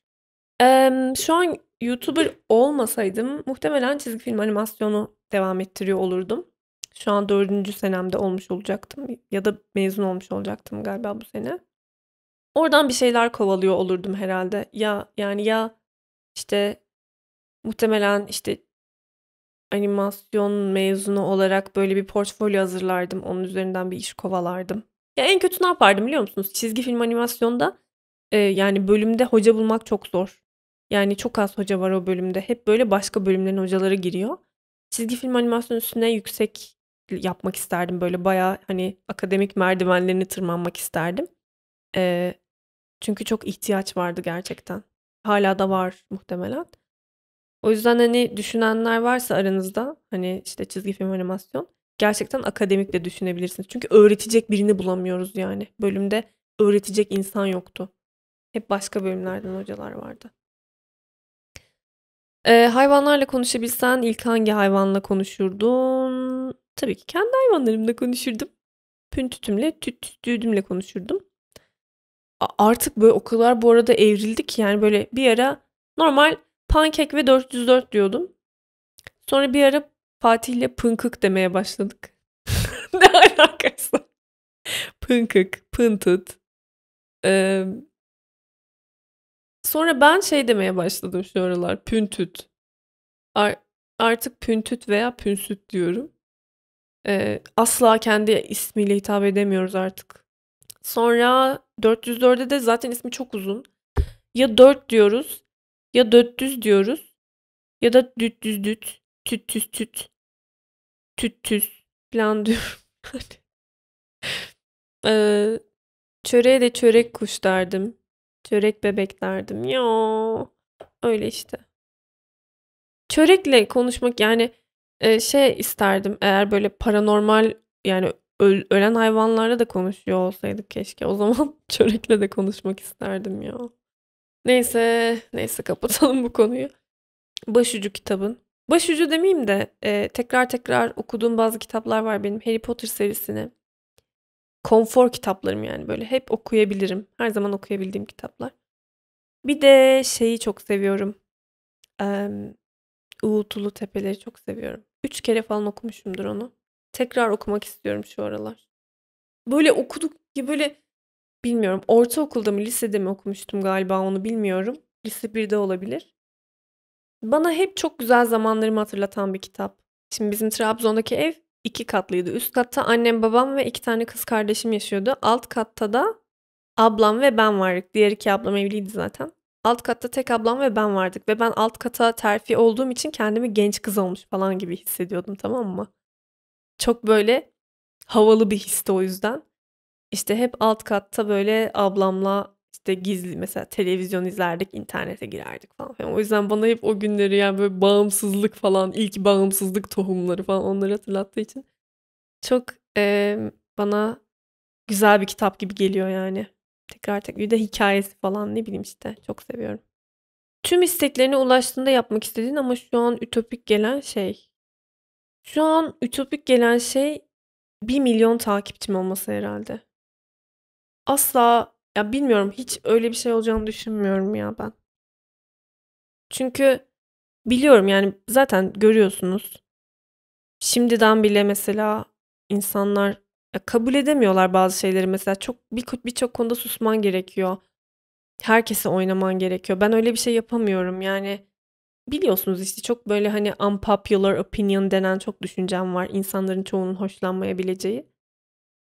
Şu an YouTuber olmasaydım muhtemelen çizgi film animasyonu devam ettiriyor olurdum. Şu an 4. senemde olmuş olacaktım. Ya da mezun olmuş olacaktım galiba bu sene. Oradan bir şeyler kovalıyor olurdum herhalde. Ya işte muhtemelen işte animasyon mezunu olarak böyle bir portfolyo hazırlardım. Onun üzerinden bir iş kovalardım. Ya en kötü ne yapardım biliyor musunuz? Çizgi film animasyonda yani bölümde hoca bulmak çok zor. Yani çok az hoca var o bölümde. Hep böyle başka bölümlerin hocaları giriyor. Çizgi film animasyon üstüne yüksek yapmak isterdim. Böyle bayağı hani akademik merdivenlerini tırmanmak isterdim. Çünkü çok ihtiyaç vardı gerçekten. Hala da var muhtemelen. O yüzden hani düşünenler varsa aranızda hani işte çizgi film animasyon gerçekten akademik de düşünebilirsiniz. Çünkü öğretecek birini bulamıyoruz yani. Bölümde öğretecek insan yoktu. Hep başka bölümlerden hocalar vardı. Hayvanlarla konuşabilsen ilk hangi hayvanla konuşurdun? Tabii ki kendi hayvanlarımla konuşurdum. Püntütümle, tütüdümle konuşurdum. Artık böyle o kadar bu arada evrildik ki yani böyle bir ara normal pankek ve 404 diyordum. Sonra bir ara Fatih'le pınkık demeye başladık. Ne alakası? Pınkık, pıntıt. Sonra ben şey demeye başladım şu aralar. Püntüt. Artık püntüt veya pünsüt diyorum. Asla kendi ismiyle hitap edemiyoruz artık. Sonra 404'e de zaten ismi çok uzun. Ya 4 diyoruz. Ya 400 diyoruz. Ya da düt düz düt. Tüt tüz tüt. Tüt tüz. Falan diyorum. Çöreğe de çörek kuş derdim. Çörek bebek derdim. Ya öyle işte. Çörekle konuşmak yani şey isterdim. Eğer böyle paranormal yani ölen hayvanlarla da konuşuyor olsaydık keşke. O zaman çörekle de konuşmak isterdim ya. Neyse kapatalım bu konuyu. Başucu kitabın. Başucu demeyeyim de tekrar tekrar okuduğum bazı kitaplar var benim. Harry Potter serisini. Konfor kitaplarım yani böyle hep okuyabilirim. Her zaman okuyabildiğim kitaplar. Bir de şeyi çok seviyorum. Uğultulu Tepeleri çok seviyorum. 3 kere falan okumuşumdur onu. Tekrar okumak istiyorum şu aralar. Böyle okuduk ya böyle bilmiyorum ortaokulda mı lisede mi okumuştum galiba onu bilmiyorum. Lise 1'de olabilir. Bana hep çok güzel zamanlarımı hatırlatan bir kitap. Şimdi bizim Trabzon'daki ev 2 katlıydı. Üst katta annem, babam ve 2 tane kız kardeşim yaşıyordu. Alt katta da ablam ve ben vardık. Diğer 2 ablam evliydi zaten. Alt katta tek ablam ve ben vardık. Ve ben alt kata terfi olduğum için kendimi genç kız olmuş falan gibi hissediyordum, tamam mı? Çok böyle havalı bir histi o yüzden. İşte hep alt katta böyle ablamla işte gizli mesela televizyon izlerdik, internete girerdik falan. O yüzden bana hep o günleri yani böyle bağımsızlık falan, ilk bağımsızlık tohumları falan onları hatırlattığı için çok bana güzel bir kitap gibi geliyor yani. Tekrar bir de hikayesi falan ne bileyim işte çok seviyorum. Tüm isteklerine ulaştığında yapmak istediğin ama şu an ütopik gelen şey. Şu an ütopik gelen şey 1 milyon takipçim olması herhalde. Asla ya bilmiyorum hiç öyle bir şey olacağını düşünmüyorum ya ben. Çünkü biliyorum yani zaten görüyorsunuz. Şimdiden bile mesela insanlar kabul edemiyorlar bazı şeyleri mesela çok birçok konuda susman gerekiyor. Herkese oynaman gerekiyor. Ben öyle bir şey yapamıyorum yani. Biliyorsunuz işte çok böyle hani unpopular opinion denen çok düşüncem var. İnsanların çoğunun hoşlanmayabileceği.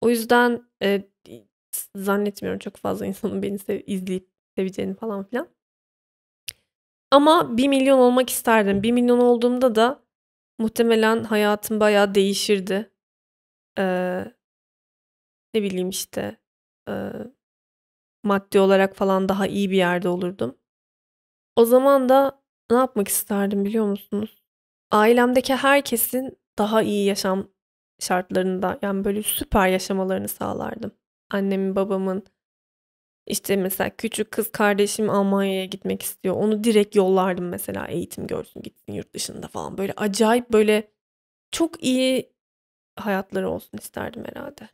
O yüzden zannetmiyorum çok fazla insanın beni izleyip seveceğini falan filan. Ama 1 milyon olmak isterdim. 1 milyon olduğumda da muhtemelen hayatım bayağı değişirdi. Ne bileyim işte maddi olarak falan daha iyi bir yerde olurdum. O zaman da ne yapmak isterdim biliyor musunuz? Ailemdeki herkesin daha iyi yaşam şartlarında, yani böyle süper yaşamalarını sağlardım. Annemin, babamın, işte mesela küçük kız kardeşim Almanya'ya gitmek istiyor. Onu direkt yollardım mesela, eğitim görsün, gitsin yurt dışında falan. Böyle acayip, böyle çok iyi hayatları olsun isterdim herhalde.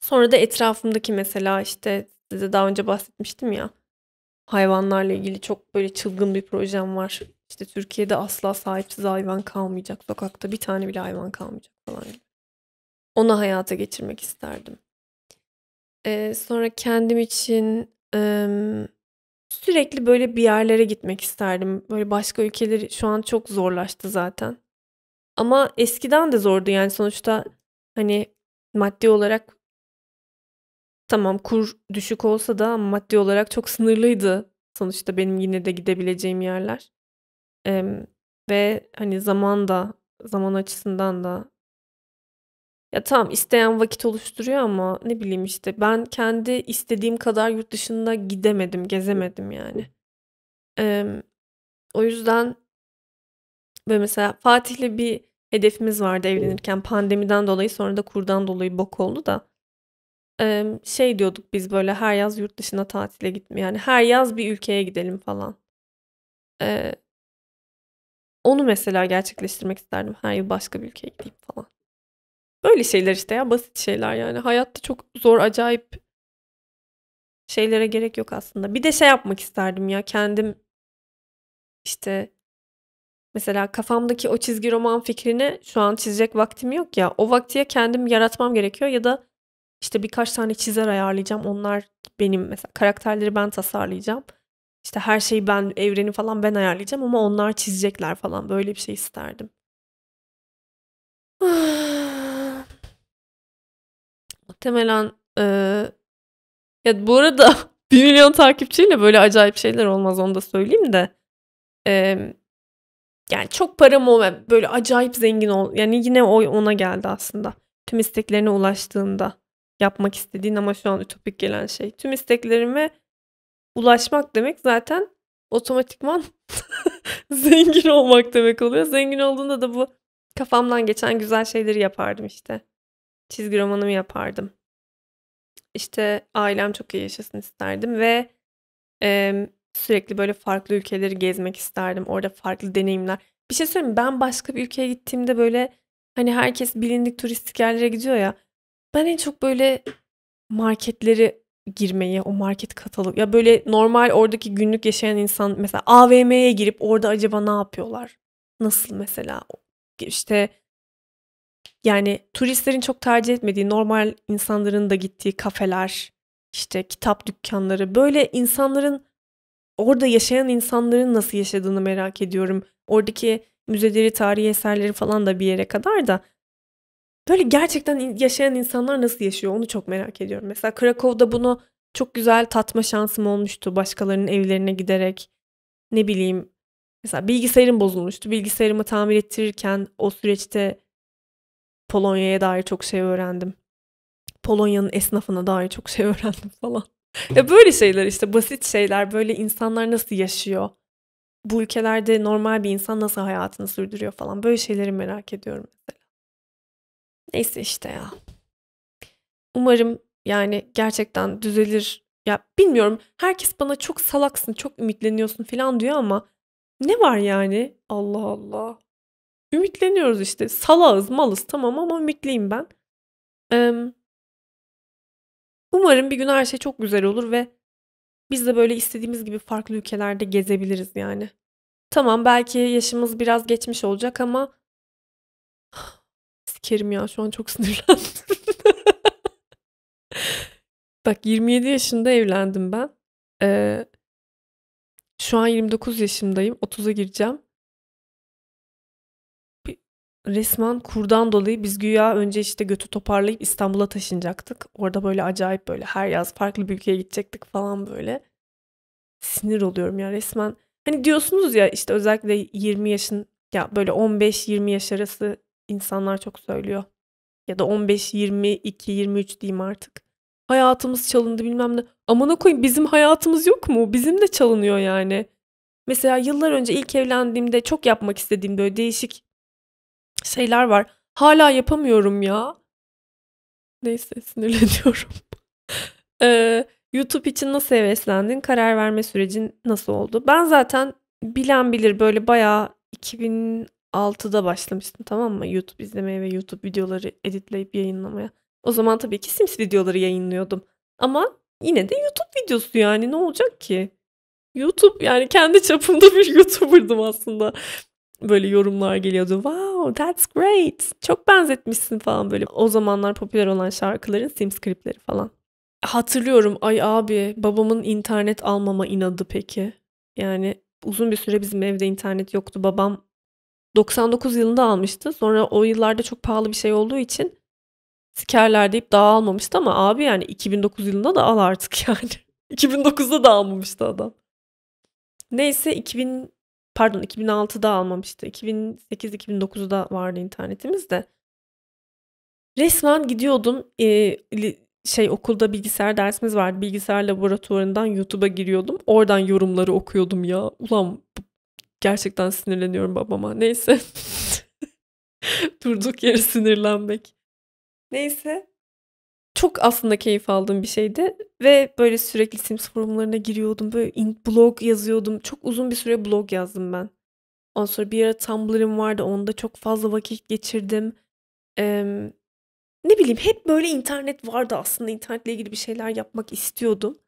Sonra da etrafımdaki, mesela işte size daha önce bahsetmiştim ya, hayvanlarla ilgili çok böyle çılgın bir projem var. İşte Türkiye'de asla sahipsiz hayvan kalmayacak. Sokakta bir tane bile hayvan kalmayacak falan gibi. Onu hayata geçirmek isterdim. Sonra kendim için sürekli böyle bir yerlere gitmek isterdim. Böyle başka ülkeleri şu an çok zorlaştı zaten. Ama eskiden de zordu yani, sonuçta hani maddi olarak tamam kur düşük olsa da maddi olarak çok sınırlıydı. Sonuçta benim yine de gidebileceğim yerler. Ve hani zaman açısından da ya tamam, isteyen vakit oluşturuyor ama ne bileyim işte ben kendi istediğim kadar yurt dışında gidemedim, gezemedim yani. O yüzden ve mesela Fatih'le bir hedefimiz vardı evlenirken, pandemiden dolayı, sonra da kurdan dolayı bok oldu da. Şey diyorduk biz, böyle her yaz yurt dışına tatile gitme, yani her yaz bir ülkeye gidelim falan. Onu mesela gerçekleştirmek isterdim, her yıl başka bir ülkeye gideyim falan. Böyle şeyler işte ya, basit şeyler yani. Hayatta çok zor, acayip şeylere gerek yok aslında. Bir de şey yapmak isterdim ya, kendim işte mesela kafamdaki o çizgi roman fikrini şu an çizecek vaktim yok ya, o vaktiye kendim yaratmam gerekiyor ya da İşte birkaç tane çizer ayarlayacağım. Onlar benim mesela, karakterleri ben tasarlayacağım. İşte her şeyi ben, evreni falan ben ayarlayacağım ama onlar çizecekler falan. Böyle bir şey isterdim. Muhtemelen ya bu arada 1 milyon takipçiyle böyle acayip şeyler olmaz, onu da söyleyeyim de. Yani çok param olmayan, böyle acayip zengin ol. Yani yine ona geldi aslında. Tüm isteklerine ulaştığında. Yapmak istediğin ama şu an ütopik gelen şey. Tüm isteklerime ulaşmak demek zaten otomatikman zengin olmak demek oluyor. Zengin olduğunda da bu kafamdan geçen güzel şeyleri yapardım işte. Çizgi romanımı yapardım. İşte ailem çok iyi yaşasın isterdim ve sürekli böyle farklı ülkeleri gezmek isterdim. Orada farklı deneyimler. Bir şey söyleyeyim mi? Ben başka bir ülkeye gittiğimde böyle hani herkes bilindik turistik yerlere gidiyor ya. Ben en çok böyle marketlere girmeyi, o market katalogu, ya böyle normal oradaki günlük yaşayan insan mesela AVM'ye girip orada acaba ne yapıyorlar? Nasıl mesela? İşte yani turistlerin çok tercih etmediği, normal insanların da gittiği kafeler, işte kitap dükkanları, böyle insanların, orada yaşayan insanların nasıl yaşadığını merak ediyorum. Oradaki müzeleri, tarihi eserleri falan da bir yere kadar da. Böyle gerçekten yaşayan insanlar nasıl yaşıyor, onu çok merak ediyorum. Mesela Krakow'da bunu çok güzel tatma şansım olmuştu. Başkalarının evlerine giderek, ne bileyim mesela bilgisayarım bozulmuştu. Bilgisayarımı tamir ettirirken o süreçte Polonya'ya dair çok şey öğrendim. Polonya'nın esnafına dair çok şey öğrendim falan. Ya böyle şeyler işte, basit şeyler, böyle insanlar nasıl yaşıyor? Bu ülkelerde normal bir insan nasıl hayatını sürdürüyor falan, böyle şeyleri merak ediyorum mesela. Neyse işte ya. Umarım yani gerçekten düzelir. Ya bilmiyorum. Herkes bana çok salaksın, çok ümitleniyorsun falan diyor ama ne var yani? Allah Allah. Ümitleniyoruz işte. Salağız, malız tamam ama ümitliyim ben. Umarım bir gün her şey çok güzel olur ve biz de böyle istediğimiz gibi farklı ülkelerde gezebiliriz yani. Tamam, belki yaşımız biraz geçmiş olacak ama Kerim ya, şu an çok sinirlendim. Bak 27 yaşında evlendim ben. Şu an 29 yaşındayım. 30'a gireceğim. Resmen kurdan dolayı biz güya önce işte götü toparlayıp İstanbul'a taşınacaktık. Orada böyle acayip böyle her yaz farklı bir ülkeye gidecektik falan böyle. Sinir oluyorum ya resmen. Hani diyorsunuz ya işte özellikle 20 yaşın ya böyle 15-20 yaş arası insanlar çok söylüyor. Ya da 15-22-23 diyeyim artık. Hayatımız çalındı bilmem ne. Amına koyayım bizim hayatımız yok mu? Bizim de çalınıyor yani. Mesela yıllar önce ilk evlendiğimde çok yapmak istediğim böyle değişik şeyler var. Hala yapamıyorum ya. Neyse sinirleniyorum. YouTube için nasıl heveslendin? Karar verme sürecin nasıl oldu? Ben zaten bilen bilir böyle bayağı 2006'da başlamıştım, tamam mı? YouTube izlemeye ve YouTube videoları editleyip yayınlamaya. O zaman tabii ki Sims videoları yayınlıyordum. Ama yine de YouTube videosu yani ne olacak ki? YouTube yani kendi çapımda bir YouTuber'dım aslında. Böyle yorumlar geliyordu. Wow, that's great. Çok benzetmişsin falan böyle. O zamanlar popüler olan şarkıların Sims klipleri falan. Hatırlıyorum. Ay abi babamın internet almama inadı peki. Yani uzun bir süre bizim evde internet yoktu. Babam 99 yılında almıştı. Sonra o yıllarda çok pahalı bir şey olduğu için sikerler deyip daha almamıştı ama abi yani 2009 yılında da al artık yani. 2009'da da almamıştı adam. Neyse 2006'da almamıştı. 2008-2009'da vardı internetimiz de. Resmen gidiyordum okulda bilgisayar dersimiz vardı. Bilgisayar laboratuvarından YouTube'a giriyordum. Oradan yorumları okuyordum ya. Ulan gerçekten sinirleniyorum babama. Neyse. Durduk yere sinirlenmek. Neyse. Çok aslında keyif aldığım bir şeydi. Ve böyle sürekli Sims forumlarına giriyordum. Böyle blog yazıyordum. Çok uzun bir süre blog yazdım ben. Ondan sonra bir ara Tumblr'ım vardı. Onda çok fazla vakit geçirdim. Ne bileyim hep böyle internet vardı aslında. İnternetle ilgili bir şeyler yapmak istiyordum.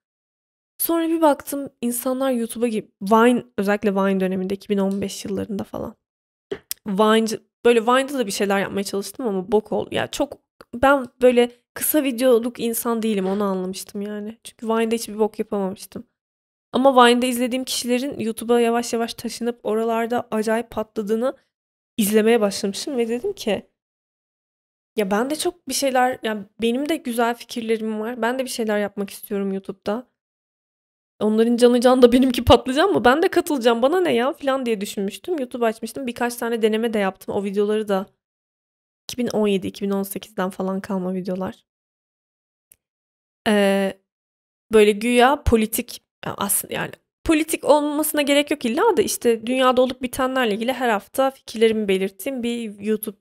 Sonra bir baktım insanlar YouTube'a gibi. Vine, özellikle Vine döneminde 2015 yıllarında falan. Vine'da da bir şeyler yapmaya çalıştım ama bok oldu. Ya çok ben böyle kısa videoluk insan değilim, onu anlamıştım yani. Çünkü Vine'da hiçbir bok yapamamıştım. Ama Vine'da izlediğim kişilerin YouTube'a yavaş yavaş taşınıp oralarda acayip patladığını izlemeye başlamışım ve dedim ki ya ben de çok bir şeyler, yani benim de güzel fikirlerim var. Ben de bir şeyler yapmak istiyorum YouTube'da. Onların canı da benimki patlayacak mı? Ben de katılacağım. Bana ne ya falan diye düşünmüştüm. YouTube açmıştım. Birkaç tane deneme de yaptım. O videoları da 2017-2018'den falan kalma videolar. Böyle güya politik aslında, yani politik olmasına gerek yok illa da işte dünyada olup bitenlerle ilgili her hafta fikirlerimi belirttiğim bir YouTube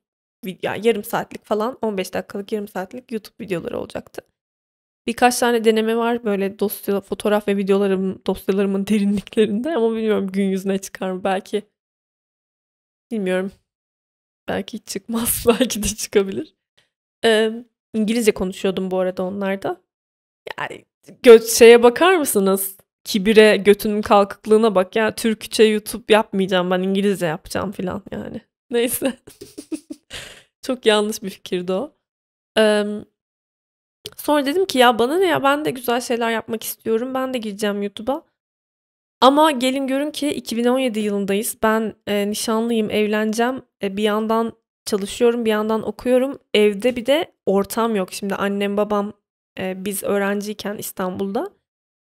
yani yarım saatlik falan 15 dakikalık yarım saatlik YouTube videoları olacaktı. Birkaç tane deneme var böyle dosya, fotoğraf ve dosyalarımın derinliklerinde ama bilmiyorum gün yüzüne çıkar mı, belki bilmiyorum. Belki hiç çıkmaz. Belki de çıkabilir. İngilizce konuşuyordum bu arada onlarda. Yani şeye bakar mısınız? Kibire, götünün kalkıklığına bak ya. Türkçe YouTube yapmayacağım ben, İngilizce yapacağım falan yani. Neyse. Çok yanlış bir fikirdi o. Sonra dedim ki ya bana ne ya, ben de güzel şeyler yapmak istiyorum. Ben de gireceğim YouTube'a. Ama gelin görün ki 2017 yılındayız. Ben nişanlıyım, evleneceğim. Bir yandan çalışıyorum, bir yandan okuyorum. Evde bir de ortam yok. Şimdi annem babam biz öğrenciyken İstanbul'da.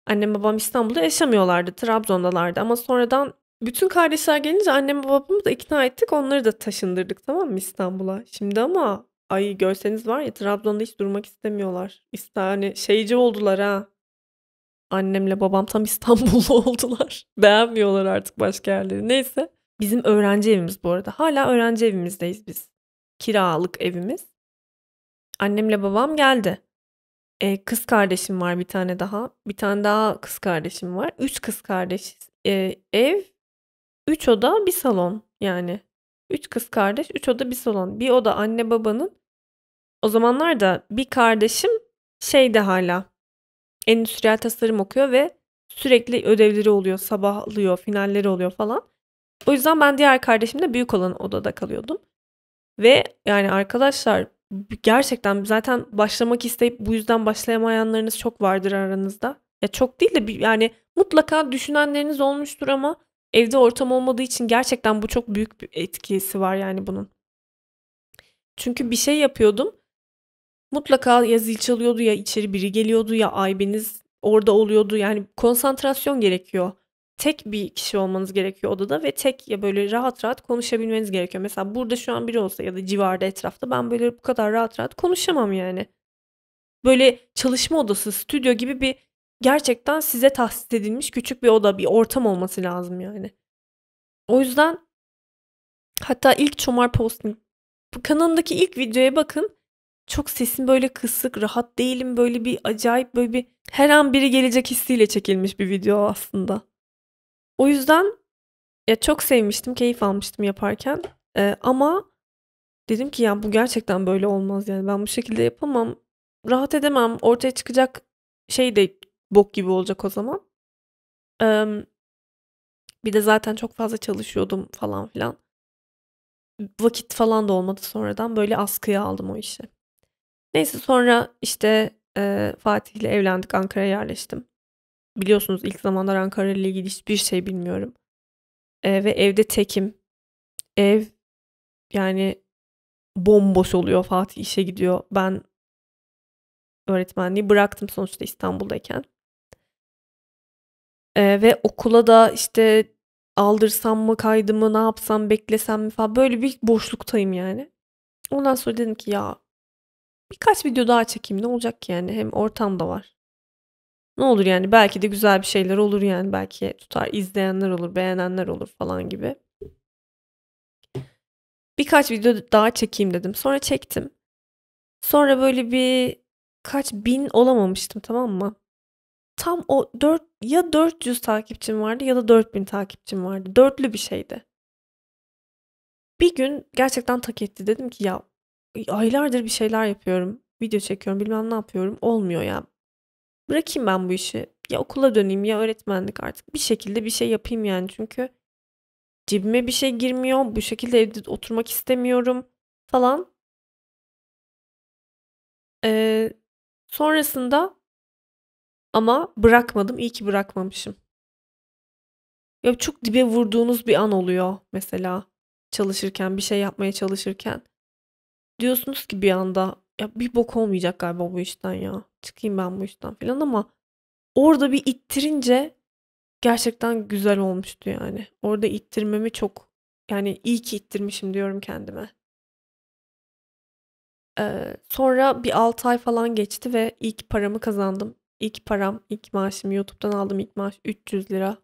Annem babam İstanbul'da yaşamıyorlardı. Trabzon'dalardı ama sonradan bütün kardeşler gelince annem babamı da ikna ettik. Onları da taşındırdık, tamam mı, İstanbul'a. Şimdi ama ay görseniz var ya, Trabzon'da hiç durmak istemiyorlar. Yani şeyci oldular ha. Annemle babam tam İstanbullu oldular. Beğenmiyorlar artık başka yerleri. Neyse. Bizim öğrenci evimiz bu arada. Hala öğrenci evimizdeyiz biz. Kiralık evimiz. Annemle babam geldi. Kız kardeşim var bir tane daha. Bir tane daha kız kardeşim var. 3 kız kardeşiz. Ev 3 oda bir salon yani. 3 kız kardeş 3 oda bir salon. Bir oda anne babanın. O zamanlar da bir kardeşim şeyde hala. Endüstriyel tasarım okuyor ve sürekli ödevleri oluyor, sabahlıyor, finalleri oluyor falan. O yüzden ben diğer kardeşimle büyük olan odada kalıyordum. Ve yani arkadaşlar gerçekten zaten başlamak isteyip bu yüzden başlayamayanlarınız çok vardır aranızda. Ya çok değil de yani mutlaka düşünenleriniz olmuştur ama evde ortam olmadığı için gerçekten bu çok büyük bir etkisi var yani bunun. Çünkü bir şey yapıyordum. Mutlaka ya zil çalıyordu, ya içeri biri geliyordu, ya aybiniz orada oluyordu. Yani konsantrasyon gerekiyor. Tek bir kişi olmanız gerekiyor odada ve tek, ya böyle rahat rahat konuşabilmeniz gerekiyor. Mesela burada şu an biri olsa ya da civarda, etrafta, ben böyle bu kadar rahat rahat konuşamam yani. Böyle çalışma odası, stüdyo gibi bir gerçekten size tahsis edilmiş küçük bir oda, bir ortam olması lazım yani. O yüzden hatta ilk Çomar Posting kanalımdaki ilk videoya bakın. Çok sesim böyle kısık, rahat değilim, böyle bir acayip, böyle bir her an biri gelecek hissiyle çekilmiş bir video aslında. O yüzden ya çok sevmiştim, keyif almıştım yaparken ama dedim ki ya bu gerçekten böyle olmaz yani, ben bu şekilde yapamam, rahat edemem, ortaya çıkacak şey de bok gibi olacak o zaman. Bir de zaten çok fazla çalışıyordum falan filan. Vakit falan da olmadı, sonradan böyle askıya aldım o işi. Neyse sonra işte Fatih'le evlendik, Ankara'ya yerleştim. Biliyorsunuz ilk zamanlar Ankara ile ilgili hiçbir şey bilmiyorum. Ve evde tekim. Ev yani bomboş oluyor, Fatih işe gidiyor. Ben öğretmenliği bıraktım sonuçta İstanbul'dayken. Ve okula da işte aldırsam mı kaydımı, ne yapsam, beklesem mi falan, böyle bir boşluktayım yani. Ondan sonra dedim ki ya birkaç video daha çekeyim, ne olacak ki yani, hem ortam da var. Ne olur yani, belki de güzel bir şeyler olur yani, belki tutar, izleyenler olur, beğenenler olur falan gibi. Birkaç video daha çekeyim dedim. Sonra çektim. Sonra böyle bir kaç bin olamamıştım, tamam mı? Tam o 4 ya 400 takipçim vardı ya da 4000 takipçim vardı. Dörtlü bir şeydi. Bir gün gerçekten tak etti, dedim ki ya aylardır bir şeyler yapıyorum. Video çekiyorum, bilmem ne yapıyorum. Olmuyor ya. Bırakayım ben bu işi. Ya okula döneyim ya öğretmenlik, artık bir şekilde bir şey yapayım yani, çünkü cebime bir şey girmiyor. Bu şekilde evde oturmak istemiyorum falan. Sonrasında ama bırakmadım. İyi ki bırakmamışım. Ya çok dibe vurduğunuz bir an oluyor mesela çalışırken, bir şey yapmaya çalışırken. Diyorsunuz ki bir anda ya bir bok olmayacak galiba bu işten ya. Çıkayım ben bu işten falan, ama orada bir ittirince gerçekten güzel olmuştu yani. Orada ittirmemi çok, yani iyi ki ittirmişim diyorum kendime. Sonra bir 6 ay falan geçti ve ilk paramı kazandım. İlk param, ilk maaşım, YouTube'dan aldım ilk maaş 300 lira.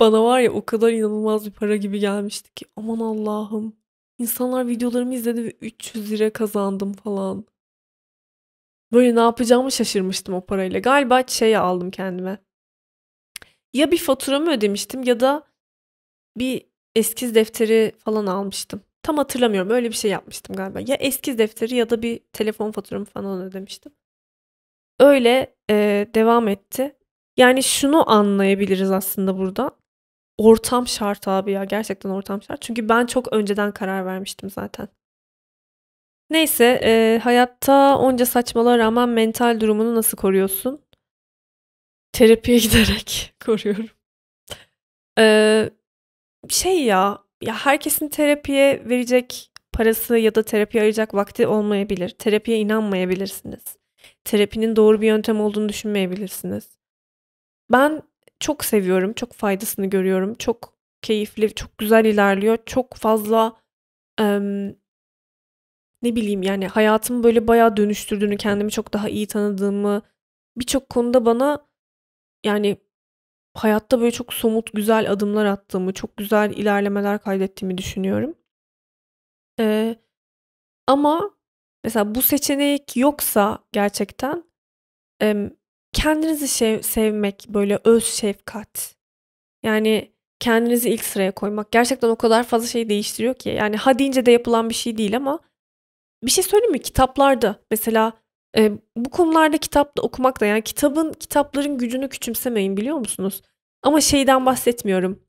Bana var ya o kadar inanılmaz bir para gibi gelmişti ki, aman Allah'ım. İnsanlar videolarımı izledi ve 300 lira kazandım falan. Böyle ne yapacağımı şaşırmıştım o parayla. Galiba şey aldım kendime. Ya bir faturamı ödemiştim ya da bir eskiz defteri falan almıştım. Tam hatırlamıyorum, öyle bir şey yapmıştım galiba. Ya eskiz defteri ya da bir telefon faturamı falan ödemiştim. Öyle devam etti. Yani şunu anlayabiliriz aslında burada. Ortam şart abi ya, gerçekten ortam şart. Çünkü ben çok önceden karar vermiştim zaten. Neyse hayatta onca saçmalığa rağmen mental durumunu nasıl koruyorsun? Terapiye giderek koruyorum. Ya herkesin terapiye verecek parası ya da terapiye ayıracak vakti olmayabilir. Terapiye inanmayabilirsiniz. Terapinin doğru bir yöntem olduğunu düşünmeyebilirsiniz. Ben çok seviyorum, çok faydasını görüyorum. Çok keyifli, çok güzel ilerliyor. Çok fazla ne bileyim yani, hayatımı böyle bayağı dönüştürdüğünü, kendimi çok daha iyi tanıdığımı, birçok konuda bana yani hayatta böyle çok somut güzel adımlar attığımı, çok güzel ilerlemeler kaydettiğimi düşünüyorum. Ama mesela bu seçenek yoksa gerçekten kendinizi sevmek, böyle öz şefkat, yani kendinizi ilk sıraya koymak gerçekten o kadar fazla şey değiştiriyor ki. Yani ha deyince de yapılan bir şey değil ama bir şey söyleyeyim mi? Kitaplarda mesela bu konularda kitap da okumak da, yani kitapların gücünü küçümsemeyin, biliyor musunuz? Ama şeyden bahsetmiyorum.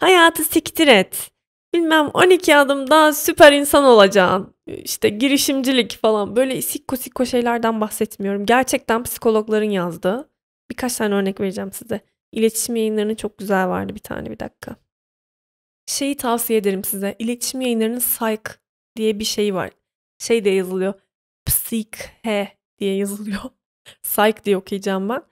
Hayatı siktir et. Bilmem 12 adımda süper insan olacaksın. İşte girişimcilik falan, böyle sikko şeylerden bahsetmiyorum. Gerçekten psikologların yazdığı. Birkaç tane örnek vereceğim size. İletişim Yayınları'nın çok güzel vardı bir tane, bir dakika. Şeyi tavsiye ederim size. İletişim Yayınları'nın Psych diye bir şey var. Şey de yazılıyor. Psyche diye yazılıyor. Psych diye okuyacağım ben.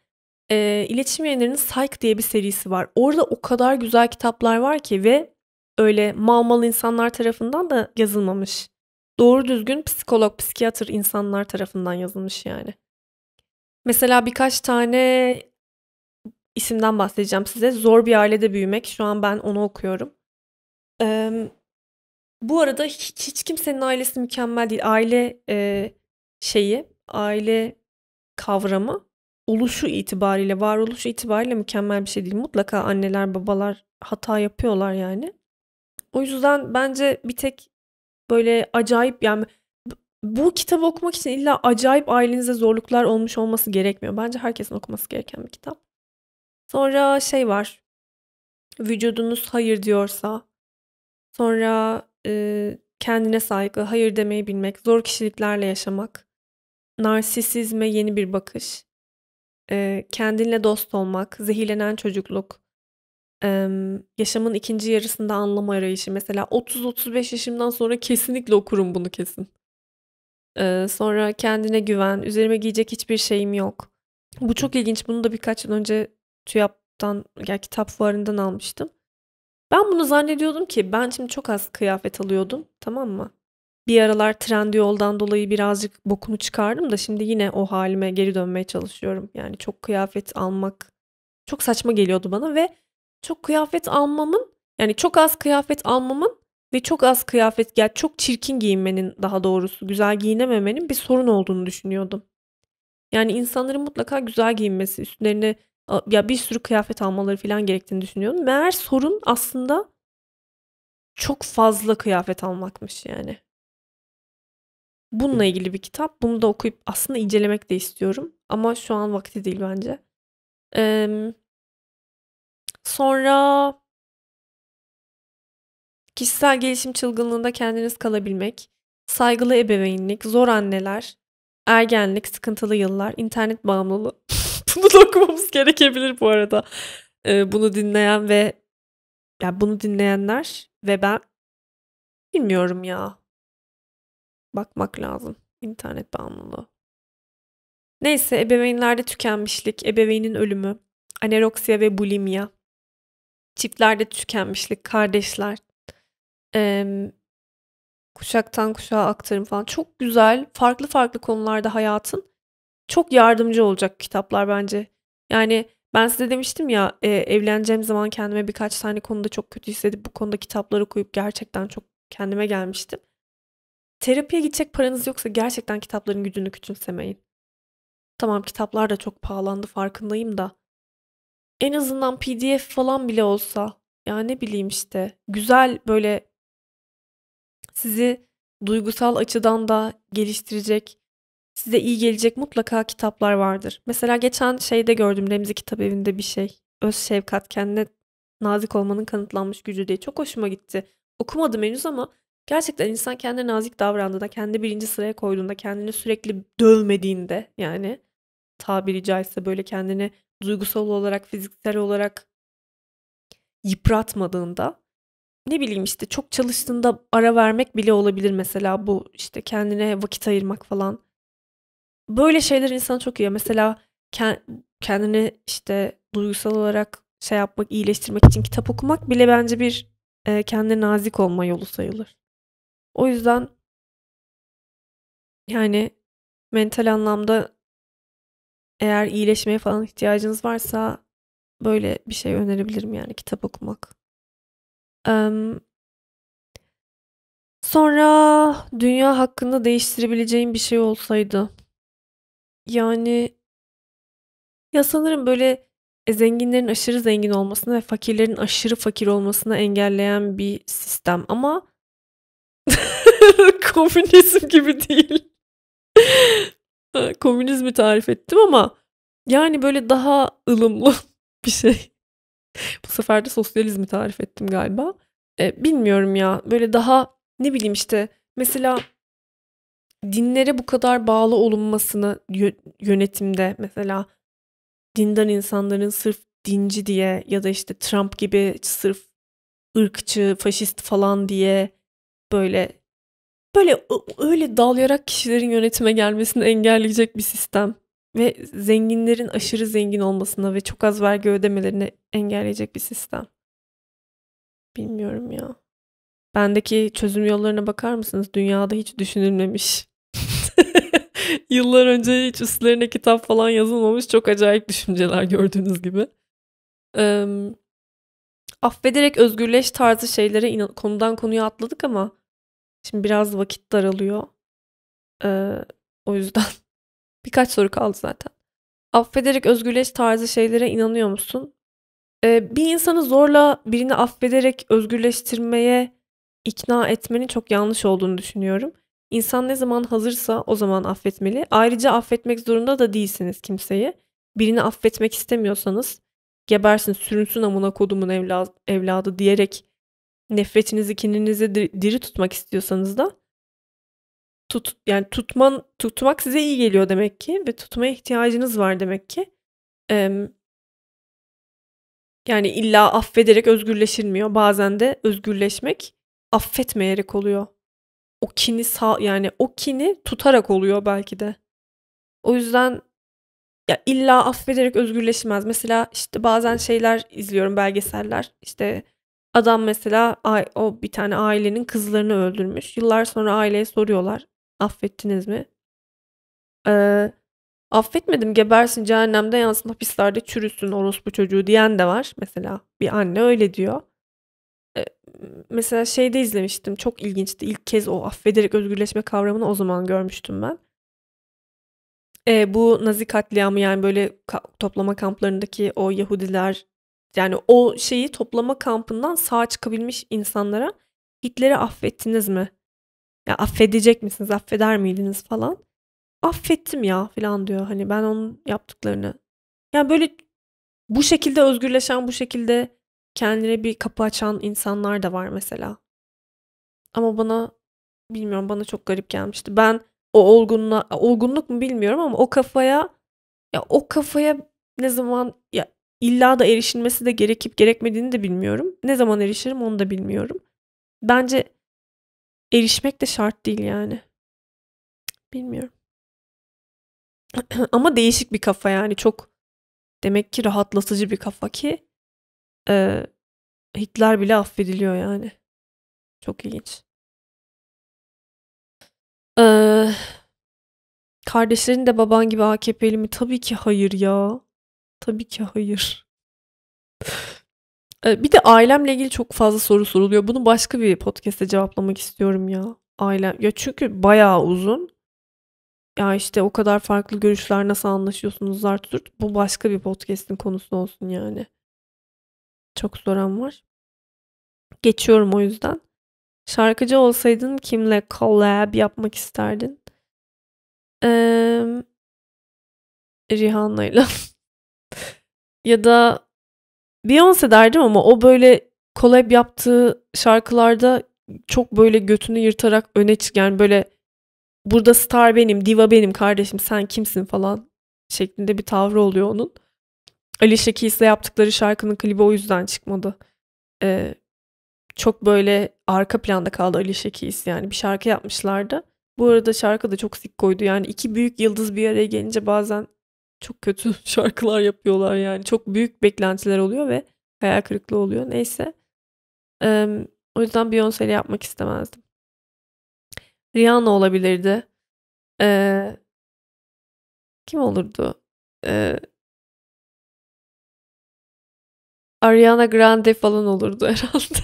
İletişim Yayınları'nın Psych diye bir serisi var. Orada o kadar güzel kitaplar var ki ve öyle mal insanlar tarafından da yazılmamış. Doğru düzgün psikolog, psikiyatr insanlar tarafından yazılmış yani. Mesela birkaç tane isimden bahsedeceğim size. Zor Bir Ailede Büyümek. Şu an ben onu okuyorum. Bu arada hiç kimsenin ailesi mükemmel değil. Aile aile kavramı oluşu itibariyle, varoluşu itibariyle mükemmel bir şey değil. Mutlaka anneler, babalar hata yapıyorlar yani. O yüzden bence bir tek böyle acayip, yani bu kitabı okumak için illa acayip ailenize zorluklar olmuş olması gerekmiyor. Bence herkesin okuması gereken bir kitap. Sonra şey var. Vücudunuz hayır diyorsa. Sonra kendine saygı, hayır demeyi bilmek, zor kişiliklerle yaşamak, narsisizme yeni bir bakış, kendinle dost olmak, zehirlenen çocukluk, yaşamın ikinci yarısında anlam arayışı. Mesela 30-35 yaşımdan sonra kesinlikle okurum bunu kesin. Sonra kendine güven, üzerime giyecek hiçbir şeyim yok. Bu çok ilginç. Bunu da birkaç yıl önce TÜYAP'tan, yani kitap fuarından almıştım. Ben bunu zannediyordum ki ben şimdi çok az kıyafet alıyordum, tamam mı? Bir aralar Trendyol'dan dolayı birazcık bokunu çıkardım da şimdi yine o halime geri dönmeye çalışıyorum. Yani çok kıyafet almak çok saçma geliyordu bana ve çok kıyafet almamın, yani çok az kıyafet almamın ve çok az kıyafet, yani çok çirkin giyinmenin, daha doğrusu güzel giyinememenin bir sorun olduğunu düşünüyordum. Yani insanların mutlaka güzel giyinmesi, üstlerine ya bir sürü kıyafet almaları falan gerektiğini düşünüyorum. Meğer sorun aslında çok fazla kıyafet almakmış yani. Bununla ilgili bir kitap. Bunu da okuyup aslında incelemek de istiyorum. Ama şu an vakti değil bence. Sonra kişisel gelişim çılgınlığında kendiniz kalabilmek, saygılı ebeveynlik, zor anneler, ergenlik, sıkıntılı yıllar, internet bağımlılığı. Bunu okumamız gerekebilir bu arada. Bunu dinleyen ve yani bunu dinleyenler ve ben bilmiyorum ya. Bakmak lazım. İnternet bağımlılığı. Neyse, ebeveynlerde tükenmişlik, ebeveynin ölümü, anoreksiya ve bulimia, çiftlerde tükenmişlik, kardeşler, kuşaktan kuşağa aktarım falan. Çok güzel, farklı farklı konularda hayatın çok yardımcı olacak kitaplar bence. Yani ben size demiştim ya, evleneceğim zaman kendime birkaç tane konuda çok kötü hissedip bu konuda kitapları okuyup gerçekten çok kendime gelmiştim. Terapiye gidecek paranız yoksa gerçekten kitapların gücünü küçümsemeyin. Tamam, kitaplar da çok pahalandı farkındayım da. En azından PDF falan bile olsa, ya ne bileyim işte, güzel böyle sizi duygusal açıdan da geliştirecek, size iyi gelecek mutlaka kitaplar vardır. Mesela geçen şeyde gördüm, Remzi Kitap Evi'nde bir şey. Öz şefkat, kendine nazik olmanın kanıtlanmış gücü diye. Çok hoşuma gitti. Okumadım henüz ama gerçekten insan kendine nazik davrandığında, kendini birinci sıraya koyduğunda, kendini sürekli dövmediğinde, yani tabiri caizse böyle kendini duygusal olarak, fiziksel olarak yıpratmadığında, ne bileyim işte çok çalıştığında ara vermek bile olabilir mesela, bu işte kendine vakit ayırmak falan. Böyle şeyler insan çok iyi. Mesela kendini işte duygusal olarak şey yapmak, iyileştirmek için kitap okumak bile bence bir kendine nazik olma yolu sayılır. O yüzden yani mental anlamda eğer iyileşmeye falan ihtiyacınız varsa böyle bir şey önerebilirim, yani kitap okumak. Sonra dünya hakkında değiştirebileceğim bir şey olsaydı. Yani ya sanırım böyle zenginlerin aşırı zengin olmasını ve fakirlerin aşırı fakir olmasını engelleyen bir sistem ama komünizm gibi değil. Komünizmi tarif ettim ama yani böyle daha ılımlı bir şey. Bu sefer de sosyalizmi tarif ettim galiba. Bilmiyorum ya, böyle daha ne bileyim işte mesela dinlere bu kadar bağlı olunmasını yönetimde, mesela dindar insanların sırf dinci diye ya da işte Trump gibi sırf ırkçı, faşist falan diye böyle öyle dalayarak kişilerin yönetime gelmesini engelleyecek bir sistem ve zenginlerin aşırı zengin olmasına ve çok az vergi ödemelerini engelleyecek bir sistem. Bilmiyorum ya. Bendeki çözüm yollarına bakar mısınız? Dünyada hiç düşünülmemiş. Yıllar önce hiç üstlerine kitap falan yazılmamış çok acayip düşünceler gördüğünüz gibi. Affederek özgürleş tarzı şeylere konudan konuya atladık ama şimdi biraz vakit daralıyor. O yüzden birkaç soru kaldı zaten. Affederek özgürleş tarzı şeylere inanıyor musun? Bir insanı zorla birini affederek özgürleştirmeye ikna etmenin çok yanlış olduğunu düşünüyorum. İnsan ne zaman hazırsa o zaman affetmeli. Ayrıca affetmek zorunda da değilsiniz kimseyi. Birini affetmek istemiyorsanız gebersin, sürünsün amına kodumun evladı diyerek nefretinizi, kininizi diri tutmak istiyorsanız da tutmak size iyi geliyor demek ki ve tutmaya ihtiyacınız var demek ki. Yani illa affederek özgürleşilmiyor. Bazen de özgürleşmek affetmeyerek oluyor. O kini tutarak oluyor belki de. O yüzden ya illa affederek özgürleşmez. Mesela işte bazen şeyler izliyorum, belgeseller. İşte adam mesela o bir tane ailenin kızlarını öldürmüş. Yıllar sonra aileye soruyorlar. Affettiniz mi? Affetmedim, gebersin, cehennemde yansın, hapislerde çürüsün orospu çocuğu diyen de var. Mesela bir anne öyle diyor. Mesela şeyde izlemiştim, çok ilginçti. İlk kez o affederek özgürleşme kavramını o zaman görmüştüm ben. Bu Nazi katliamı, yani böyle toplama kamplarındaki o Yahudiler, yani o şeyi toplama kampından sağ çıkabilmiş insanlara Hitler'i affettiniz mi? Ya affedecek misiniz? Affeder miydiniz falan? Affettim ya falan diyor. Hani ben onun yaptıklarını. Yani böyle bu şekilde özgürleşen, bu şekilde kendine bir kapı açan insanlar da var mesela. Ama bana, bilmiyorum, bana çok garip gelmişti. Ben o olgunluk mu bilmiyorum ama o kafaya ne zaman, ya illa da erişilmesi de gerekip gerekmediğini de bilmiyorum. Ne zaman erişirim onu da bilmiyorum. Bence erişmek de şart değil yani. Bilmiyorum. Ama değişik bir kafa yani, çok demek ki rahatlatıcı bir kafa ki Hitler bile affediliyor yani. Çok ilginç. Kardeşlerin de baban gibi AKP'li mi? Tabii ki hayır ya. Tabii ki hayır. Bir de ailemle ilgili çok fazla soru soruluyor. Bunu başka bir podcast'te cevaplamak istiyorum ya. Ailem. Ya çünkü bayağı uzun. Ya işte o kadar farklı görüşler, nasıl anlaşıyorsunuz zart zurt. Bu başka bir podcast'in konusu olsun yani. Çok soran var. Geçiyorum o yüzden. Şarkıcı olsaydın kimle collab yapmak isterdin? Rihanna'yla. Ya da Beyoncé derdim ama o böyle collab yaptığı şarkılarda çok böyle götünü yırtarak öne çıkan, yani böyle burada star benim, diva benim, kardeşim sen kimsin falan şeklinde bir tavrı oluyor onun. Alicia Keys'le yaptıkları şarkının klibi o yüzden çıkmadı. Çok böyle arka planda kaldı Alicia Keys yani. Bir şarkı yapmışlardı. Bu arada şarkı da çok sik koydu. Yani iki büyük yıldız bir araya gelince bazen çok kötü şarkılar yapıyorlar yani. Çok büyük beklentiler oluyor ve hayal kırıklığı oluyor. Neyse. O yüzden Beyoncé'yle yapmak istemezdim. Rihanna olabilirdi. Kim olurdu? Ariana Grande falan olurdu herhalde.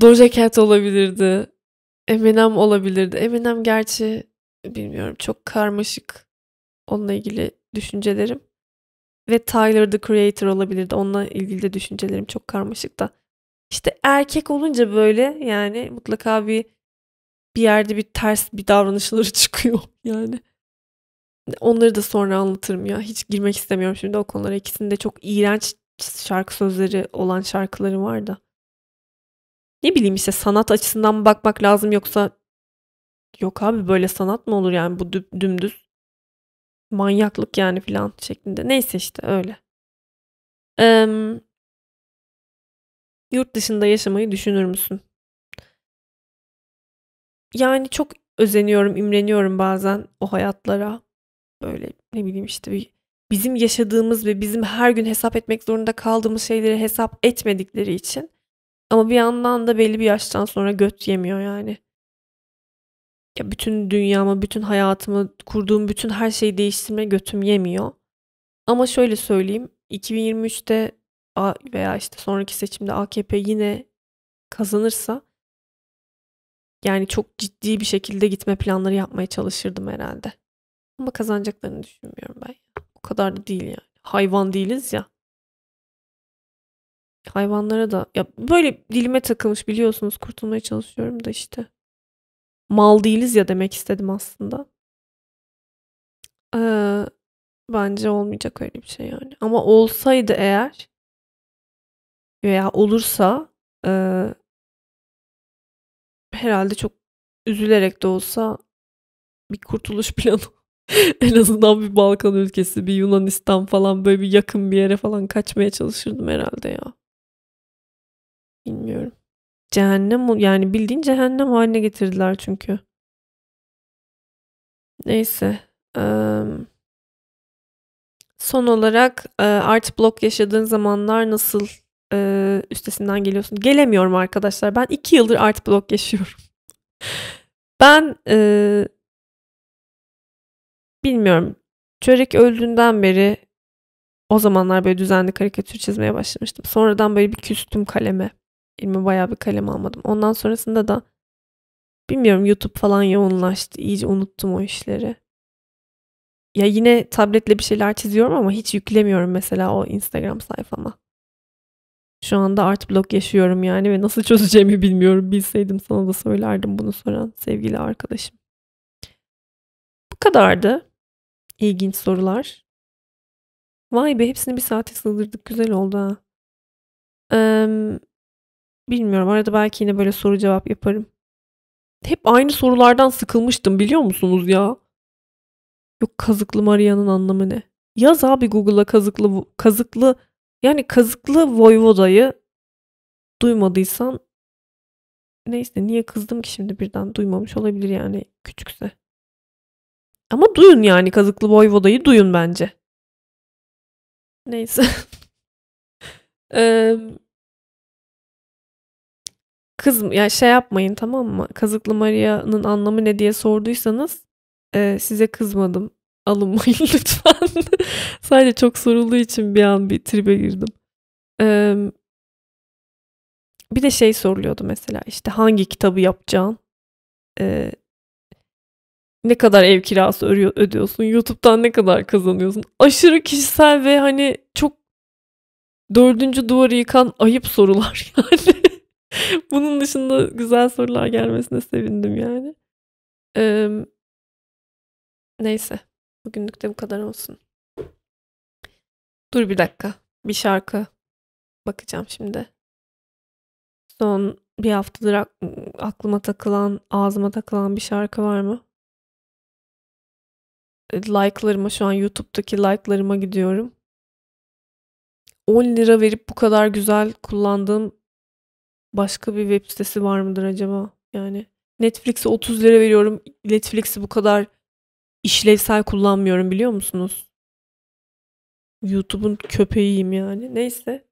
Doja Cat olabilirdi. Eminem olabilirdi. Eminem gerçi bilmiyorum, çok karmaşık onunla ilgili düşüncelerim. Ve Tyler, The Creator olabilirdi. Onunla ilgili de düşüncelerim çok karmaşık da. İşte erkek olunca böyle yani mutlaka bir yerde bir ters bir davranışları çıkıyor yani. Onları da sonra anlatırım ya. Hiç girmek istemiyorum şimdi o konulara. İkisinde çok iğrenç şarkı sözleri olan şarkıları var da. Ne bileyim işte, sanat açısından bakmak lazım, yoksa yok abi böyle sanat mı olur yani, bu dümdüz manyaklık yani filan şeklinde. Neyse işte öyle. Yurt dışında yaşamayı düşünür müsün? Yani çok özeniyorum, imreniyorum bazen o hayatlara. Böyle ne bileyim işte bizim yaşadığımız ve bizim her gün hesap etmek zorunda kaldığımız şeyleri hesap etmedikleri için. Ama bir yandan da belli bir yaştan sonra göt yemiyor yani. Ya bütün dünyamı, bütün hayatımı, kurduğum bütün her şeyi değiştirmeye götüm yemiyor. Ama şöyle söyleyeyim, 2023'te veya işte sonraki seçimde AKP yine kazanırsa yani çok ciddi bir şekilde gitme planları yapmaya çalışırdım herhalde. Ama kazanacaklarını düşünmüyorum ben. O kadar da değil yani. Hayvan değiliz ya. Hayvanlara da ya böyle dilime takılmış biliyorsunuz, kurtulmaya çalışıyorum da işte. Mal değiliz ya demek istedim aslında. Bence olmayacak öyle bir şey yani. Ama olsaydı eğer veya olursa herhalde çok üzülerek de olsa bir kurtuluş planı en azından bir Balkan ülkesi, bir Yunanistan falan böyle bir yakın bir yere falan kaçmaya çalışırdım herhalde ya. Bilmiyorum. Cehennem yani, bildiğin cehennem haline getirdiler çünkü. Neyse. Son olarak art block yaşadığın zamanlar nasıl üstesinden geliyorsun? Gelemiyorum arkadaşlar. Ben 2 yıldır art block yaşıyorum. Ben bilmiyorum. Çörek öldüğünden beri o zamanlar böyle düzenli karikatür çizmeye başlamıştım. Sonradan böyle bir küstüm kaleme. Elime bayağı bir kalem almadım. Ondan sonrasında da bilmiyorum, YouTube falan yoğunlaştı. İyice unuttum o işleri. Ya yine tabletle bir şeyler çiziyorum ama hiç yüklemiyorum mesela o Instagram sayfama. Şu anda art block yaşıyorum yani ve nasıl çözeceğimi bilmiyorum. Bilseydim sana da söylerdim, bunu soran sevgili arkadaşım. Bu kadardı. İlginç sorular. Vay be, hepsini bir saate sığdırdık. Güzel oldu ha. Bilmiyorum, arada belki yine böyle soru cevap yaparım. Hep aynı sorulardan sıkılmıştım biliyor musunuz ya? Yok, kazıklı Maria'nın anlamı ne? Yaz abi Google'a kazıklı yani kazıklı Voyvoda'yı duymadıysan. Neyse, niye kızdım ki şimdi birden, duymamış olabilir yani küçükse. Ama duyun yani, kazıklı Voyvoda'yı duyun bence. Neyse. Kız ya şey yapmayın, tamam mı? Kazıklı Maria'nın anlamı ne diye sorduysanız size kızmadım. Alınmayın lütfen. Sadece çok sorulduğu için bir an bir tribe girdim. Bir de şey soruluyordu mesela, işte hangi kitabı yapacağım? Ne kadar ev kirası ödüyorsun? YouTube'dan ne kadar kazanıyorsun? Aşırı kişisel ve hani çok dördüncü duvarı yıkan ayıp sorular yani. Bunun dışında güzel sorular gelmesine sevindim yani. Neyse. Bugünlük de bu kadar olsun. Dur bir dakika. Bir şarkı bakacağım şimdi. Son bir haftadır aklıma takılan, ağzıma takılan bir şarkı var mı? Like'larıma, şu an YouTube'daki like'larıma gidiyorum. 10 lira verip bu kadar güzel kullandığım başka bir web sitesi var mıdır acaba? Yani Netflix'e 30 lira veriyorum. Netflix'i bu kadar işlevsel kullanmıyorum biliyor musunuz? YouTube'un köpeğiyim yani. Neyse.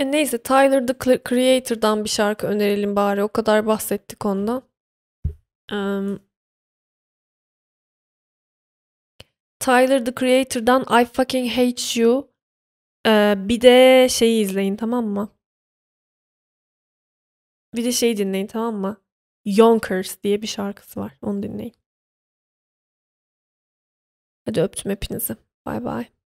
Neyse, Tyler the Creator'dan bir şarkı önerelim bari. O kadar bahsettik ondan. Tyler the Creator'dan I Fucking Hate You. Bir de şeyi izleyin, tamam mı? Bir de şeyi dinleyin, tamam mı? Yonkers diye bir şarkısı var. Onu dinleyin. Hadi öptüm hepinizi. Bye bye.